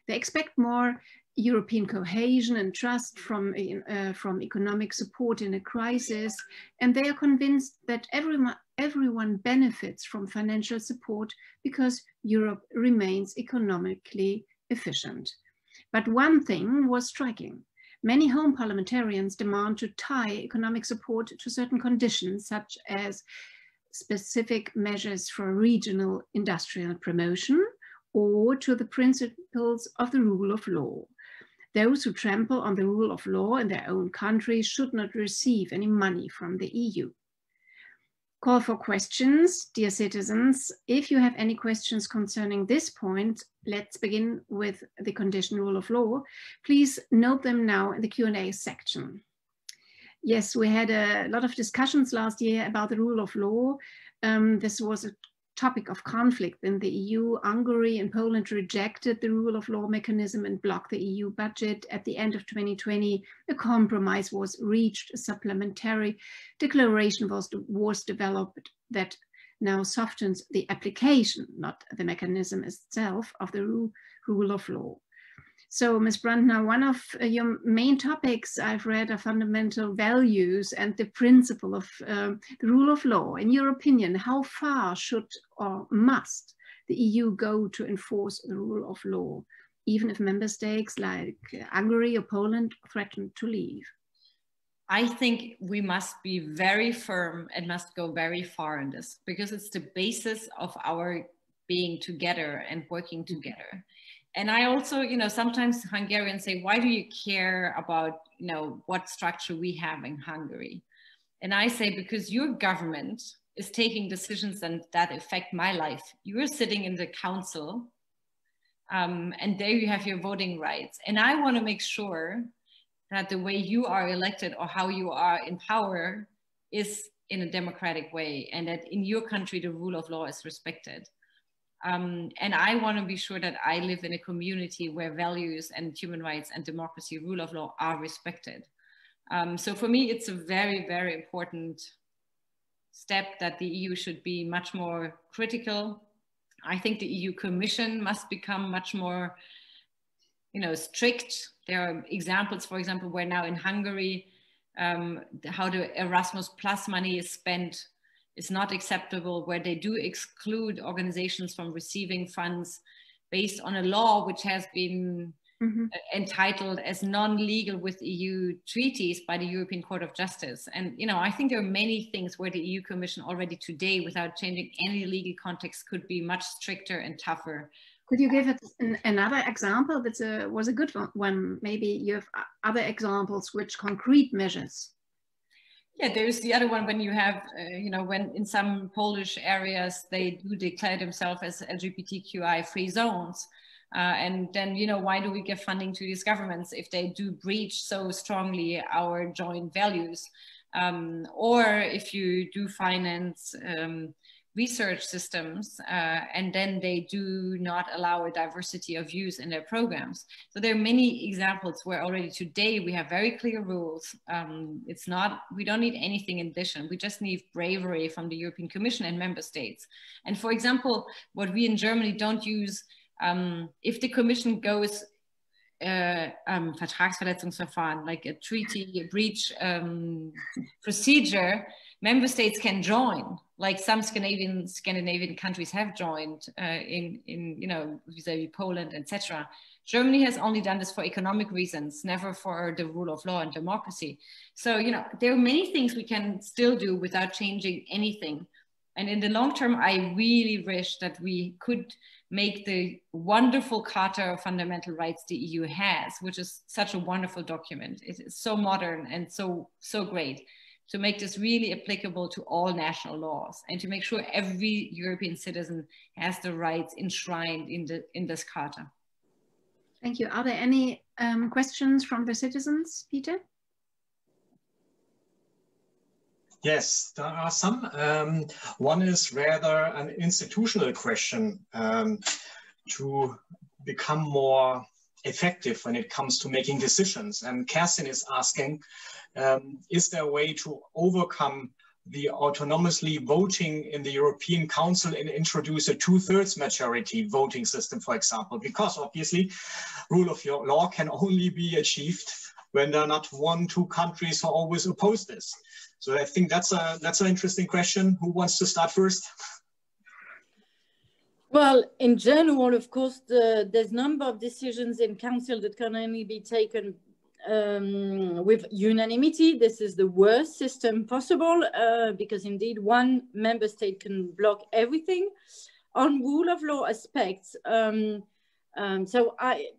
They expect more European cohesion and trust from, uh, from economic support in a crisis, and they are convinced that everyone, everyone benefits from financial support because Europe remains economically efficient. But one thing was striking. Many home parliamentarians demand to tie economic support to certain conditions, such as specific measures for regional industrial promotion or to the principles of the rule of law. Those who trample on the rule of law in their own country should not receive any money from the E U. Call for questions, dear citizens. If you have any questions concerning this point, let's begin with the condition rule of law. Please note them now in the Q and A section. Yes, we had a lot of discussions last year about the rule of law. Um, this was a topic of conflict in the E U. Hungary and Poland rejected the rule of law mechanism and blocked the E U budget. At the end of twenty twenty, a compromise was reached. A supplementary declaration was, was developed that now softens the application, not the mechanism itself, of the rule, rule of law. So, Miz Brantner, one of your main topics I've read are fundamental values and the principle of um, the rule of law. In your opinion, how far should or must the E U go to enforce the rule of law, even if member states like Hungary or Poland threaten to leave? I think we must be very firm and must go very far in this, because it's the basis of our being together and working together. And I also, you know, sometimes Hungarians say, why do you care about, you know, what structure we have in Hungary? And I say, because your government is taking decisions and that affect my life. You're sitting in the council um, and there you have your voting rights. And I want to make sure that the way you are elected or how you are in power is in a democratic way, and that in your country, the rule of law is respected. Um, and I want to be sure that I live in a community where values and human rights and democracy, rule of law are respected. Um, so for me, it's a very, very important step that the E U should be much more critical. I think the E U Commission must become much more, you know, strict. There are examples, for example, where now in Hungary, um, how the Erasmus Plus money is spent is not acceptable, where they do exclude organizations from receiving funds based on a law which has been mm-hmm. entitled as non-legal with E U treaties by the European Court of Justice. And, you know, I think there are many things where the E U Commission already today, without changing any legal context, could be much stricter and tougher. Could you give us an, another example that was a good one? Maybe you have other examples, which concrete measures? Yeah, there's the other one when you have, uh, you know, when in some Polish areas, they do declare themselves as L G B T Q I free zones. Uh, and then, you know, why do we give funding to these governments if they do breach so strongly our joint values? Um, or if you do finance um, research systems uh, and then they do not allow a diversity of views in their programs. So there are many examples where already today we have very clear rules. Um, it's not, we don't need anything in addition. We just need bravery from the European Commission and member states. And for example, what we in Germany don't use, um, if the Commission goes Uh, um, Vertragsverletzungsverfahren, like a treaty a breach um, procedure, member states can join, like some Scandinavian Scandinavian countries have joined uh, in, in, you know, vis-a-vis Poland, et cetera. Germany has only done this for economic reasons, never for the rule of law and democracy. So, you know, there are many things we can still do without changing anything. And in the long term, I really wish that we could make the wonderful Charter of Fundamental Rights the E U has, which is such a wonderful document. It is so modern and so, so great, to make this really applicable to all national laws and to make sure every European citizen has the rights enshrined in, the, in this Charter. Thank you. Are there any um, questions from the citizens, Peter? Yes, there are some. Um, one is rather an institutional question um, to become more effective when it comes to making decisions. And Kerstin is asking, um, is there a way to overcome the autonomously voting in the European Council and introduce a two-thirds majority voting system, for example? Because obviously, rule of law can only be achieved when there are not one, two countries who always oppose this. So I think that's a that's an interesting question. Who wants to start first? Well, in general, of course, the, there's a number of decisions in Council that can only be taken um, with unanimity. This is the worst system possible uh, because indeed one member state can block everything. On rule of law aspects, um, um, so I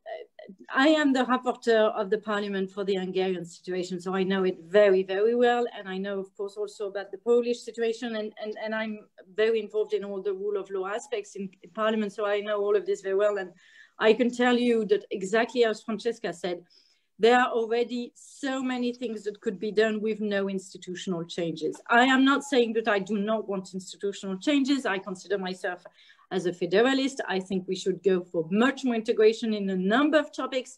I am the rapporteur of the Parliament for the Hungarian situation, so I know it very, very well. And I know, of course, also about the Polish situation, and, and, and I'm very involved in all the rule of law aspects in, in Parliament, so I know all of this very well. And I can tell you that exactly as Franziska said, there are already so many things that could be done with no institutional changes. I am not saying that I do not want institutional changes. I consider myself as a federalist. I think we should go for much more integration in a number of topics,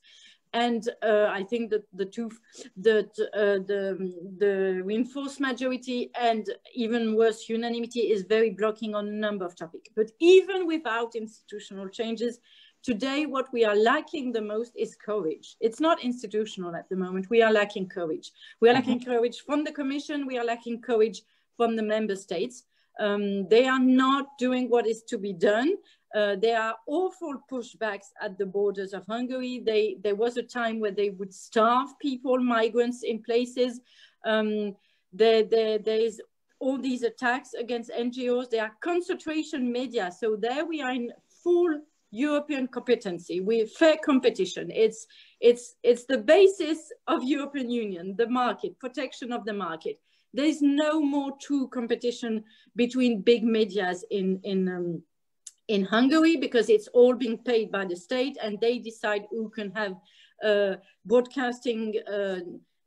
And uh, I think that the two, that uh, the the reinforced majority and even worse unanimity is very blocking on a number of topics. But even without institutional changes, today what we are lacking the most is courage. It's not institutional at the moment. We are lacking courage. We are lacking mm-hmm. courage from the Commission. We are lacking courage from the member states. Um, they are not doing what is to be done. Uh, there are awful pushbacks at the borders of Hungary. They, there was a time where they would starve people, migrants in places. Um, there, there, there is all these attacks against N G Os. There are concentration media. So there we are in full European competency with fair competition. It's, it's, it's the basis of European Union, the market, protection of the market. There is no more true competition between big medias in, in um, in Hungary, because it's all being paid by the state and they decide who can have uh, broadcasting uh,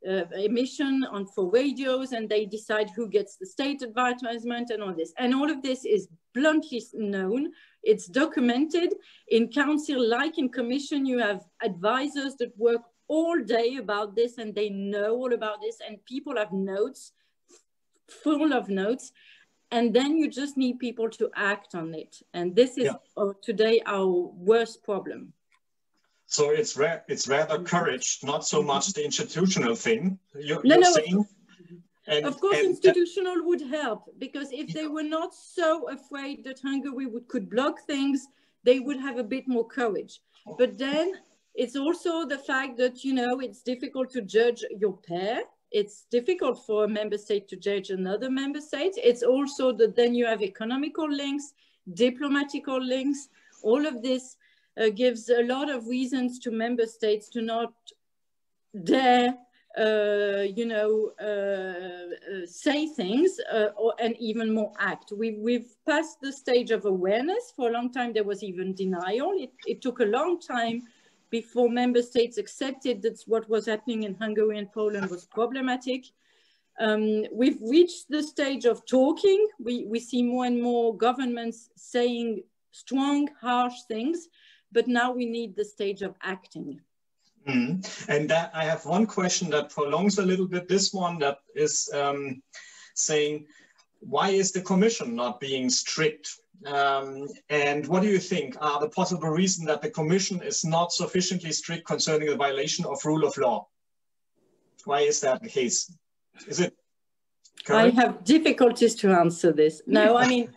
uh, emission on for radios, and they decide who gets the state advertisement and all this. And all of this is bluntly known. It's documented in council, like in commission. You have advisors that work all day about this and they know all about this, and people have notes, full of notes. And then you just need people to act on it. And this is yeah. today our worst problem. So it's, ra it's rather courage, not so much the institutional thing you're, no, you're no, saying. And, of course, and institutional would help, because if yeah. they were not so afraid that Hungary would, could block things, they would have a bit more courage. Oh. But then it's also the fact that, you know, it's difficult to judge your pair. It's difficult for a member state to judge another member state. It's also that then you have economical links, diplomatical links. All of this uh, gives a lot of reasons to member states to not dare, uh, you know, uh, uh, say things uh, or, and even more act. We, we've passed the stage of awareness. For a long time, there was even denial. It, it took a long time before member states accepted that what was happening in Hungary and Poland was problematic. Um, we've reached the stage of talking. We, we see more and more governments saying strong, harsh things, but now we need the stage of acting. Mm. And that, I have one question that prolongs a little bit this one, that is um, saying, why is the Commission not being strict? Um, and what do you think are the possible reasons that the Commission is not sufficiently strict concerning the violation of rule of law? Why is that the case? Is it correct? I have difficulties to answer this. No, I mean,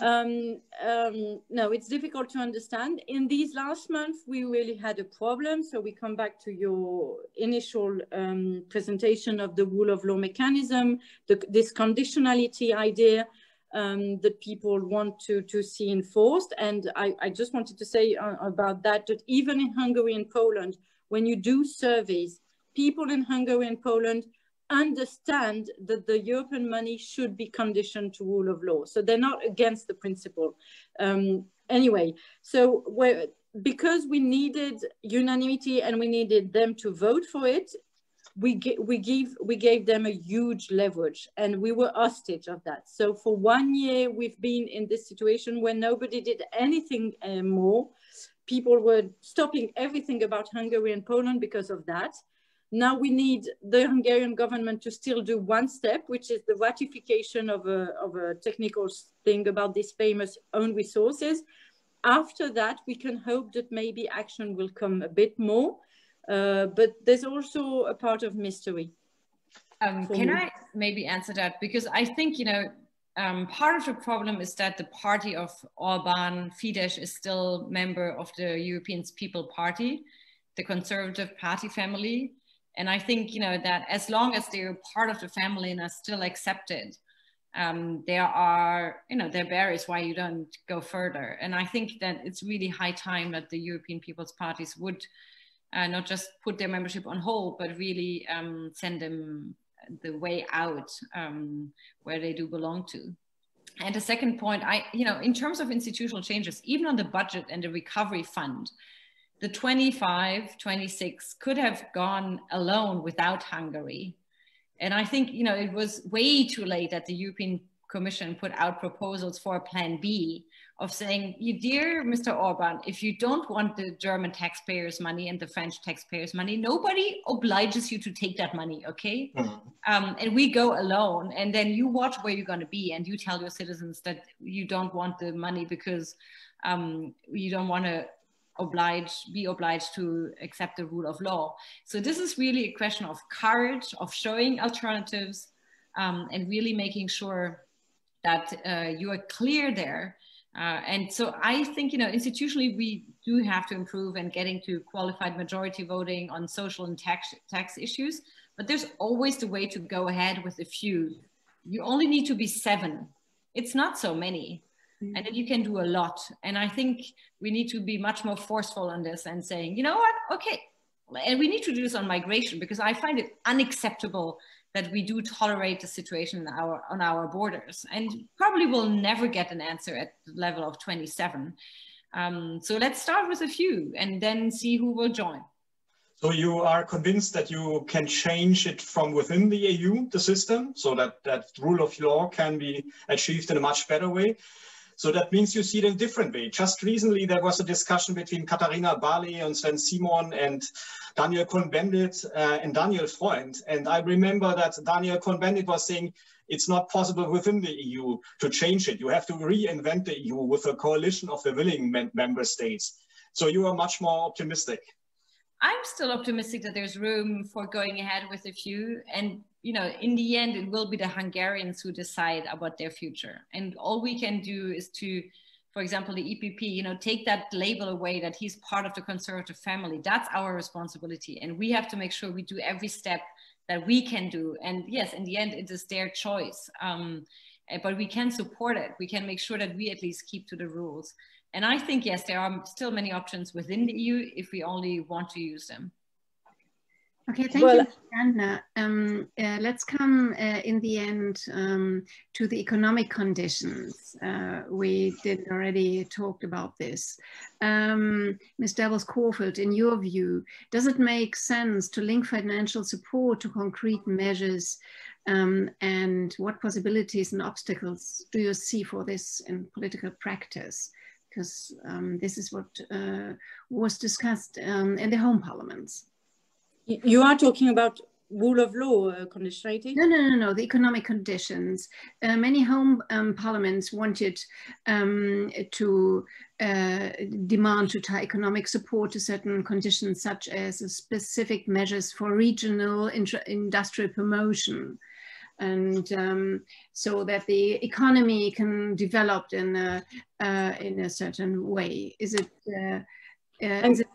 um, um, no, it's difficult to understand. In these last months, we really had a problem. So we come back to your initial um, presentation of the rule of law mechanism, the, this conditionality idea. Um, that people want to, to see enforced. And I, I just wanted to say uh, about that, that even in Hungary and Poland, when you do surveys, people in Hungary and Poland understand that the European money should be conditioned to rule of law. So they're not against the principle. Um, anyway, so we're, because we needed unanimity and we needed them to vote for it, We, we, give, we gave them a huge leverage, and we were hostage of that. So for one year, we've been in this situation where nobody did anything uh, more. People were stopping everything about Hungary and Poland because of that. Now we need the Hungarian government to still do one step, which is the ratification of a, of a technical thing about these famous own resources. After that, we can hope that maybe action will come a bit more. Uh, but there's also a part of mystery. Um, can me. I maybe answer that? Because I think, you know, um, part of the problem is that the party of Orban, Fidesz, is still member of the European People Party, the conservative party family. And I think, you know, that as long as they're part of the family and are still accepted, um, there are, you know, there are barriers why you don't go further. And I think that it's really high time that the European People's Parties would Uh, not just put their membership on hold, but really um, send them the way out um, where they do belong to. And the second point, I, you know, in terms of institutional changes, even on the budget and the recovery fund, the twenty-five, twenty-six could have gone alone without Hungary. And I think, you know, it was way too late that the European Commission put out proposals for a plan B of saying, dear Mister Orban, if you don't want the German taxpayers' money and the French taxpayers' money, nobody obliges you to take that money, okay? Mm-hmm. um, and we go alone, and then you watch where you're gonna be, and you tell your citizens that you don't want the money because um, you don't wanna oblige, be obliged to accept the rule of law. So this is really a question of courage, of showing alternatives, um, and really making sure that uh, you are clear there. Uh, and so I think, you know, institutionally, we do have to improve and getting to qualified majority voting on social and tax, tax issues, but there's always the way to go ahead with a few. You only need to be seven. It's not so many. Mm-hmm. And then you can do a lot. And I think we need to be much more forceful on this and saying, you know what, okay. And we need to do this on migration, because I find it unacceptable that we do tolerate the situation in our, on our borders, and probably will never get an answer at the level of twenty-seven. Um, so let's start with a few and then see who will join. So you are convinced that you can change it from within the E U, the system, so that that rule of law can be achieved in a much better way. So that means you see it in a different way. Just recently, there was a discussion between Katharina Barley and Sven Simon and Daniel Cohn-Bendit uh, and Daniel Freund. And I remember that Daniel Cohn-Bendit was saying, it's not possible within the E U to change it. You have to reinvent the E U with a coalition of the willing member states. So you are much more optimistic. I'm still optimistic that there's room for going ahead with a few, and you know, in the end, it will be the Hungarians who decide about their future. And all we can do is to, for example, the E P P, you know, take that label away that he's part of the conservative family. That's our responsibility. And we have to make sure we do every step that we can do. And yes, in the end, it is their choice, um, but we can support it. We can make sure that we at least keep to the rules. And I think, yes, there are still many options within the E U if we only want to use them. Okay, thank well, you, Brantner. Um, uh, let's come uh, in the end um, to the economic conditions. Uh, we did already talk about this. Um, Miz Delbos-Corfield, in your view, does it make sense to link financial support to concrete measures? Um, and what possibilities and obstacles do you see for this in political practice? Because um, this is what uh, was discussed um, in the home parliaments. You are talking about rule of law uh, conditionality? No, no, no, no, the economic conditions. Uh, many home um, parliaments wanted um, to uh, demand to tie economic support to certain conditions, such as specific measures for regional industrial promotion, and um, so that the economy can develop in a, uh, in a certain way. Is it, uh, uh, is it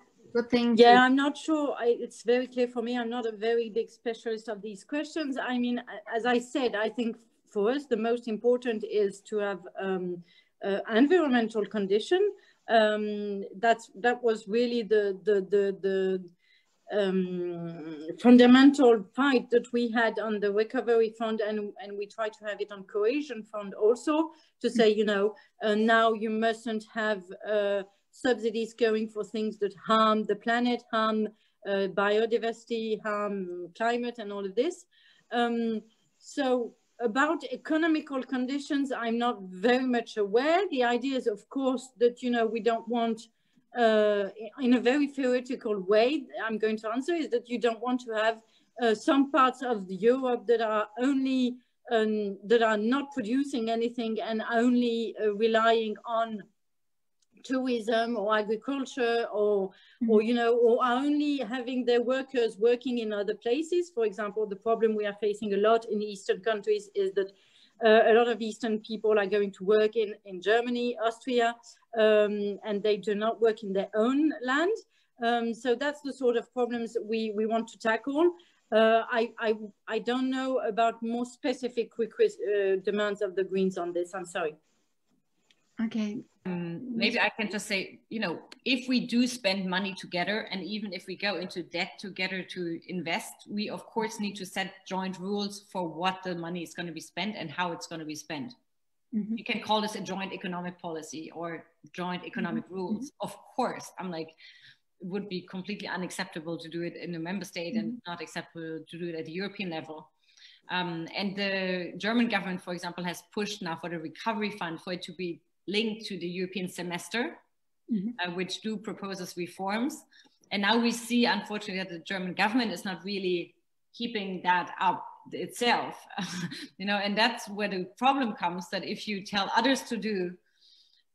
thing yeah, I'm not sure I, it's very clear for me. I'm not a very big specialist of these questions. I mean, as I said, I think for us the most important is to have um, uh, environmental condition. Um, that's that was really the the the, the um, fundamental fight that we had on the recovery fund, and and we try to have it on cohesion fund also, to say, you know, uh, now you mustn't have Uh, subsidies going for things that harm the planet, harm uh, biodiversity, harm climate, and all of this. Um, so about economical conditions, I'm not very much aware. The idea is, of course, that, you know, we don't want, uh, in a very theoretical way, I'm going to answer, is that you don't want to have uh, some parts of Europe that are only, um, that are not producing anything and only uh, relying on tourism or agriculture, or, or you know, or are only having their workers working in other places. For example, the problem we are facing a lot in Eastern countries is that uh, a lot of Eastern people are going to work in, in Germany, Austria, um, and they do not work in their own land. Um, so that's the sort of problems we, we want to tackle. Uh, I, I, I don't know about more specific request, uh, demands of the Greens on this, I'm sorry. Okay. Um, maybe I can just say, you know, if we do spend money together, and even if we go into debt together to invest, we of course need to set joint rules for what the money is going to be spent and how it's going to be spent. Mm-hmm. You can call this a joint economic policy or joint economic mm-hmm. rules. Of course, I'm like, it would be completely unacceptable to do it in a member state mm-hmm. and not acceptable to do it at the European level. Um, and the German government, for example, has pushed now for the recovery fund for it to be linked to the European semester, mm-hmm. uh, which do proposes reforms. And now we see, unfortunately, that the German government is not really keeping that up itself, you know, and that's where the problem comes, that if you tell others to do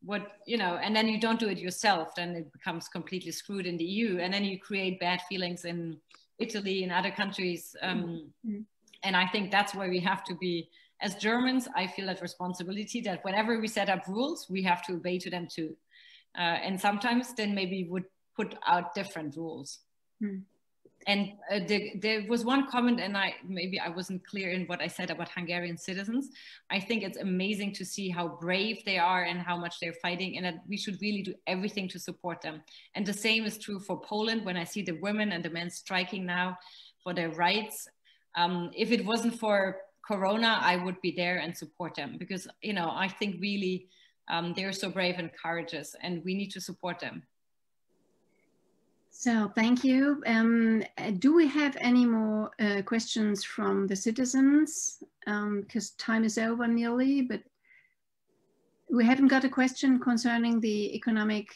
what, you know, and then you don't do it yourself, then it becomes completely screwed in the E U. And then you create bad feelings in Italy and other countries. Um, mm-hmm. And I think that's where we have to be, as Germans, I feel that responsibility that whenever we set up rules, we have to obey to them too. Uh, and sometimes then maybe would put out different rules. Mm. And uh, the, there was one comment, and I maybe I wasn't clear in what I said about Hungarian citizens. I think it's amazing to see how brave they are and how much they're fighting, and that we should really do everything to support them. And the same is true for Poland, when I see the women and the men striking now for their rights. Um, if it wasn't for Corona, I would be there and support them, because, you know, I think really um, they're so brave and courageous, and we need to support them. So thank you. Um, do we have any more uh, questions from the citizens? Um, because time is over nearly, but we haven't got a question concerning the economic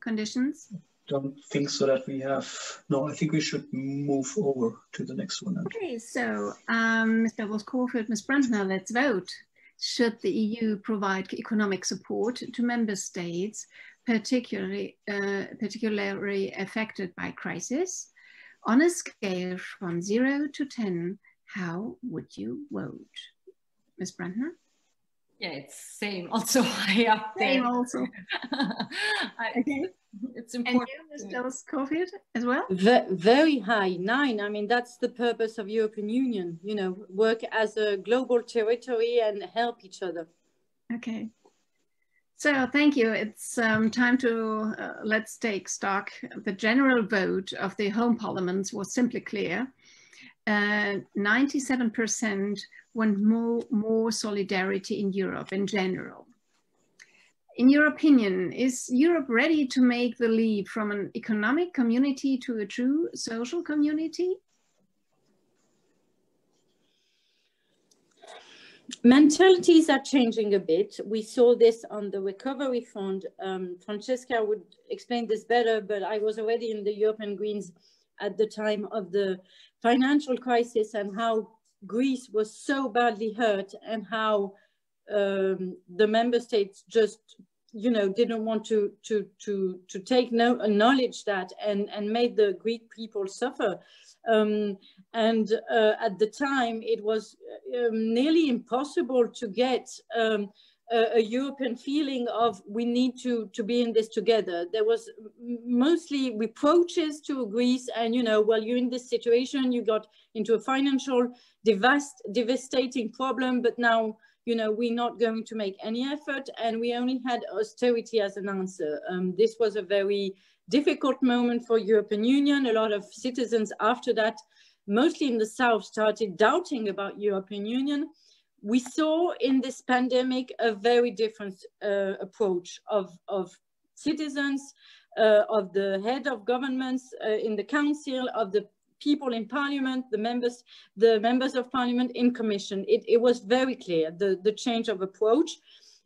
conditions. Don't think so that we have. No, I think we should move over to the next one. Okay, so um, Miz Delbos-Corfield, Miz Brantner, let's vote. Should the E U provide economic support to member states particularly uh, particularly affected by crisis? On a scale from zero to ten, how would you vote, Miz Brantner? Yeah, it's same. Also high up there. Same also. I, okay. It's important. And you, Miz Delbos-Corfield, as well? V very high, nine. I mean, that's the purpose of European Union, you know, work as a global territory and help each other. Okay. So thank you. It's um, time to uh, let's take stock. The general vote of the home parliaments was simply clear. ninety-seven percent want more, more solidarity in Europe in general. In your opinion, is Europe ready to make the leap from an economic community to a true social community? Mentalities are changing a bit. We saw this on the recovery fund. Um, Franziska would explain this better, but I was already in the European Greens at the time of the financial crisis, and how Greece was so badly hurt, and how um, the member states just, you know, didn't want to to to to take no acknowledge that, and and made the Greek people suffer. Um, and uh, at the time, it was um, nearly impossible to get um, a, a European feeling of we need to to be in this together. There was mostly reproaches to Greece, and you know, well, you're in this situation, you got into a financial devast devastating problem, but now, you know, we're not going to make any effort, and we only had austerity as an answer. Um, this was a very difficult moment for European Union. A lot of citizens after that, mostly in the South, started doubting about European Union. We saw in this pandemic a very different uh, approach of, of citizens, uh, of the head of governments uh, in the Council, of the people in Parliament, the members, the members of Parliament in Commission. It, it was very clear, the, the change of approach.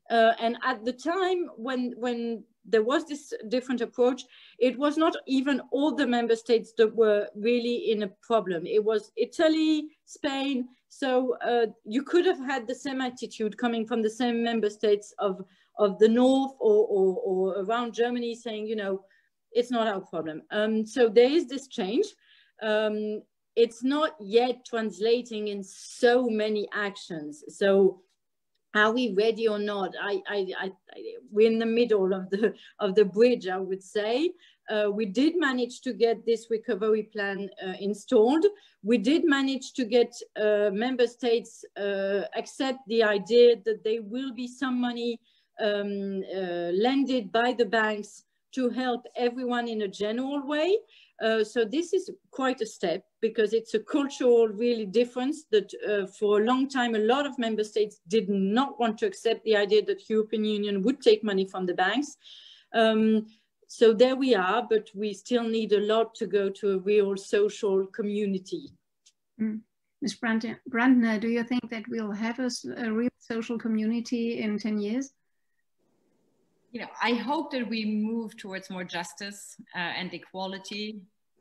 Uh, and at the time when, when there was this different approach, it was not even all the member states that were really in a problem. It was Italy, Spain. So uh, you could have had the same attitude coming from the same member states of, of the north or, or, or around Germany saying, you know, it's not our problem. Um, so there is this change. Um, it's not yet translating in so many actions. So are we ready or not? I, I, I, we're in the middle of the, of the bridge, I would say. Uh, we did manage to get this recovery plan uh, installed. We did manage to get uh, member states uh, accept the idea that there will be some money um, uh, lended by the banks to help everyone in a general way. Uh, so this is quite a step, because it's a cultural really difference that uh, for a long time, a lot of member states did not want to accept the idea that European Union would take money from the banks. Um, so there we are, but we still need a lot to go to a real social community. Mm. Miz Brantner, do you think that we'll have a, a real social community in ten years? You know, I hope that we move towards more justice uh, and equality,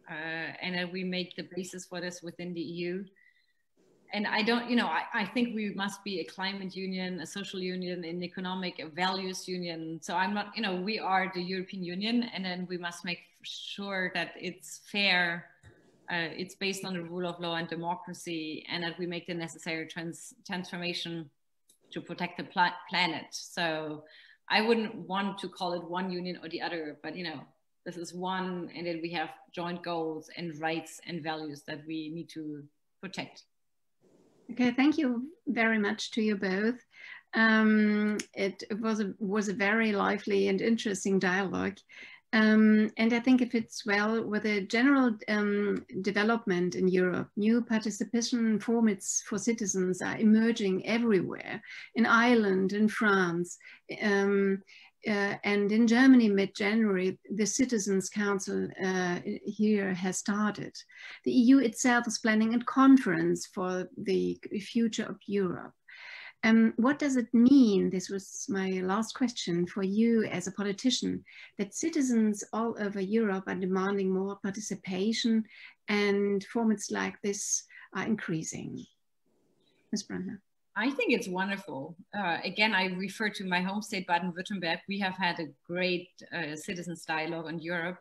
uh, and that we make the basis for this within the E U. And I don't, you know, I, I think we must be a climate union, a social union, an economic, a values union. So I'm not, you know, we are the European Union, and then we must make sure that it's fair, uh, it's based on the rule of law and democracy, and that we make the necessary trans transformation to protect the pla planet. So I wouldn't want to call it one union or the other, but, you know, this is one, and then we have joint goals and rights and values that we need to protect. Okay, thank you very much to you both. Um, it was a, was a very lively and interesting dialogue. Um, and I think it fits well with a general um, development in Europe. New participation formats for citizens are emerging everywhere, in Ireland, in France, um, uh, and in Germany mid-January, the Citizens' Council uh, here has started. The E U itself is planning a conference for the future of Europe. Um, what does it mean, this was my last question for you as a politician, that citizens all over Europe are demanding more participation and formats like this are increasing? Miz Brantner. I think it's wonderful. Uh, again, I refer to my home state, Baden-Württemberg. We have had a great uh, citizens dialogue on Europe.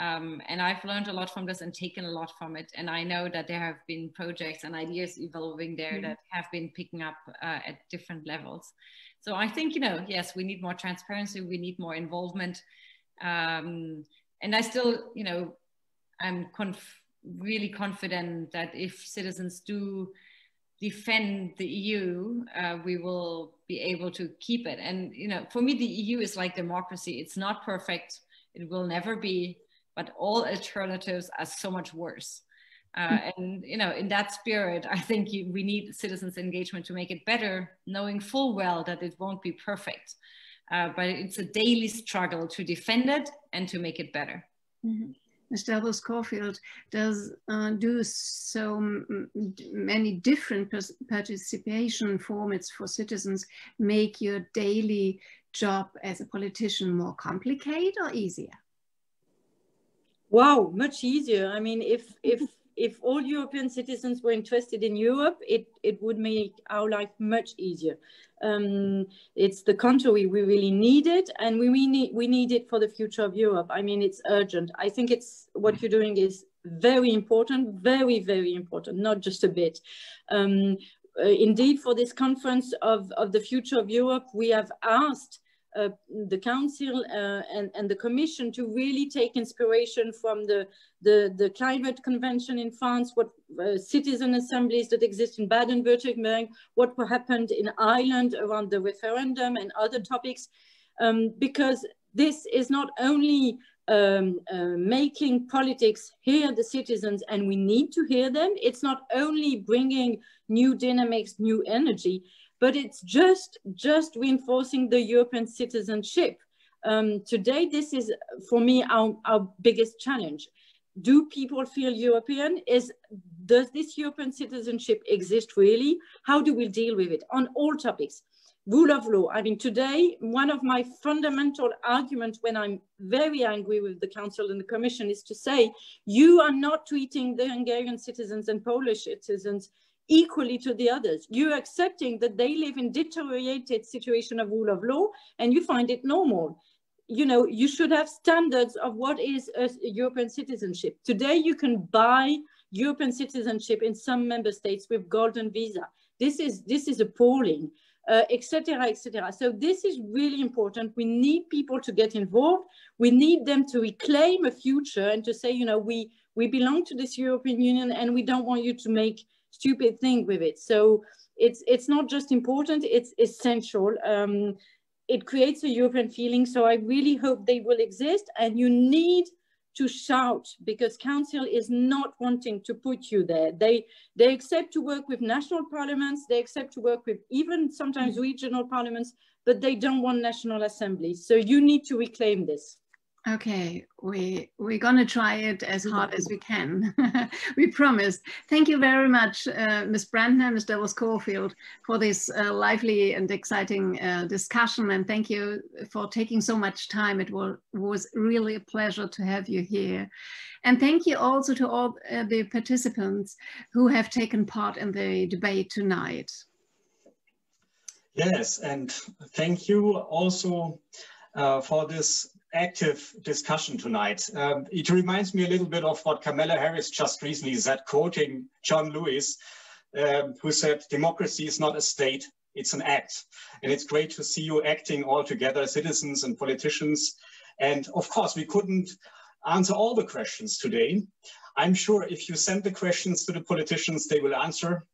Um, and I've learned a lot from this and taken a lot from it. And I know that there have been projects and ideas evolving there mm-hmm. that have been picking up uh, at different levels. So I think, you know, yes, we need more transparency, we need more involvement. Um, and I still, you know, I'm conf- really confident that if citizens do defend the E U, uh, we will be able to keep it. And, you know, for me, the E U is like democracy. It's not perfect. It will never be. But all alternatives are so much worse. Uh, and, you know, in that spirit, I think you, we need citizens' engagement to make it better, knowing full well that it won't be perfect. Uh, but it's a daily struggle to defend it and to make it better. Mm-hmm. Miz Delbos-Corfield does uh, do so m many different participation formats for citizens. Make your daily job as a politician more complicated or easier? Wow, much easier. I mean, if if if all European citizens were interested in Europe, it it would make our life much easier. Um, it's the contrary, we really need it, and we we need we need it for the future of Europe. I mean, it's urgent. I think it's what you're doing is very important, very very important, not just a bit. Um, uh, indeed, for this conference of of the future of Europe, we have asked Uh, the Council uh, and, and the Commission to really take inspiration from the, the, the climate convention in France, what uh, citizen assemblies that exist in Baden-Württemberg, what happened in Ireland around the referendum and other topics, um, because this is not only um, uh, making politics hear the citizens, and we need to hear them, it's not only bringing new dynamics, new energy, but it's just, just reinforcing the European citizenship. Um, today, this is, for me, our, our biggest challenge. Do people feel European? Is, does this European citizenship exist really? How do we deal with it on all topics? Rule of law. I mean, today, one of my fundamental arguments when I'm very angry with the Council and the Commission is to say, you are not treating the Hungarian citizens and Polish citizens equally to the others. You're accepting that they live in deteriorated situation of rule of law and you find it normal. You know, you should have standards of what is a European citizenship. Today, you can buy European citizenship in some member states with golden visa. This is, this is appalling, uh, et cetera, et cetera. So this is really important. We need people to get involved. We need them to reclaim a future and to say, you know, we, we belong to this European Union and we don't want you to make stupid thing with it. So it's it's not just important, it's essential. Um, it creates a European feeling, so I really hope they will exist, and you need to shout, because Council is not wanting to put you there. They, they accept to work with national parliaments, they accept to work with even sometimes mm-hmm. regional parliaments, but they don't want national assemblies. So you need to reclaim this. Okay, we, we're going to try it as hard as we can. We promised. Thank you very much, uh, Miz Brantner, Miz Delbos-Corfield, for this uh, lively and exciting uh, discussion. And thank you for taking so much time. It was, was really a pleasure to have you here. And thank you also to all uh, the participants who have taken part in the debate tonight. Yes, and thank you also uh, for this active discussion tonight. Um, it reminds me a little bit of what Kamala Harris just recently said, quoting John Lewis, um, who said, democracy is not a state, it's an act. And it's great to see you acting all together, citizens and politicians. And of course, we couldn't answer all the questions today. I'm sure if you send the questions to the politicians, they will answer.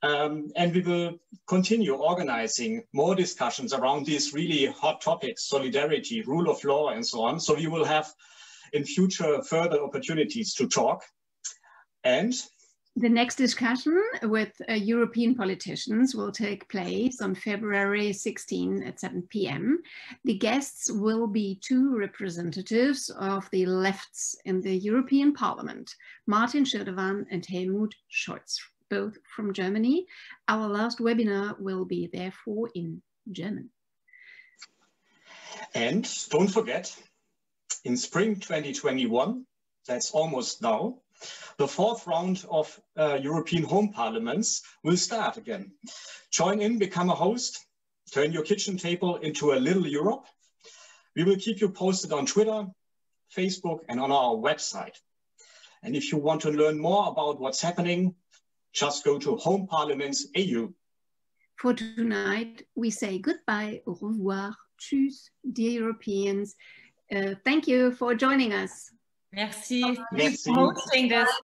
Um, and we will continue organizing more discussions around these really hot topics, solidarity, rule of law, and so on. So we will have in future further opportunities to talk. And the next discussion with uh, European politicians will take place on February sixteenth at seven p m The guests will be two representatives of the lefts in the European Parliament, Martin Schirdewan and Helmut Scholz, both from Germany. Our last webinar will be therefore in German. And don't forget, in spring twenty twenty-one, that's almost now, the fourth round of uh, European Home Parliaments will start again. Join in, become a host, turn your kitchen table into a little Europe. We will keep you posted on Twitter, Facebook, and on our website. And if you want to learn more about what's happening, just go to Home Parliaments dot E U. For tonight, we say goodbye, au revoir, tschüss, dear Europeans. Uh, thank you for joining us. Merci. Merci. Merci.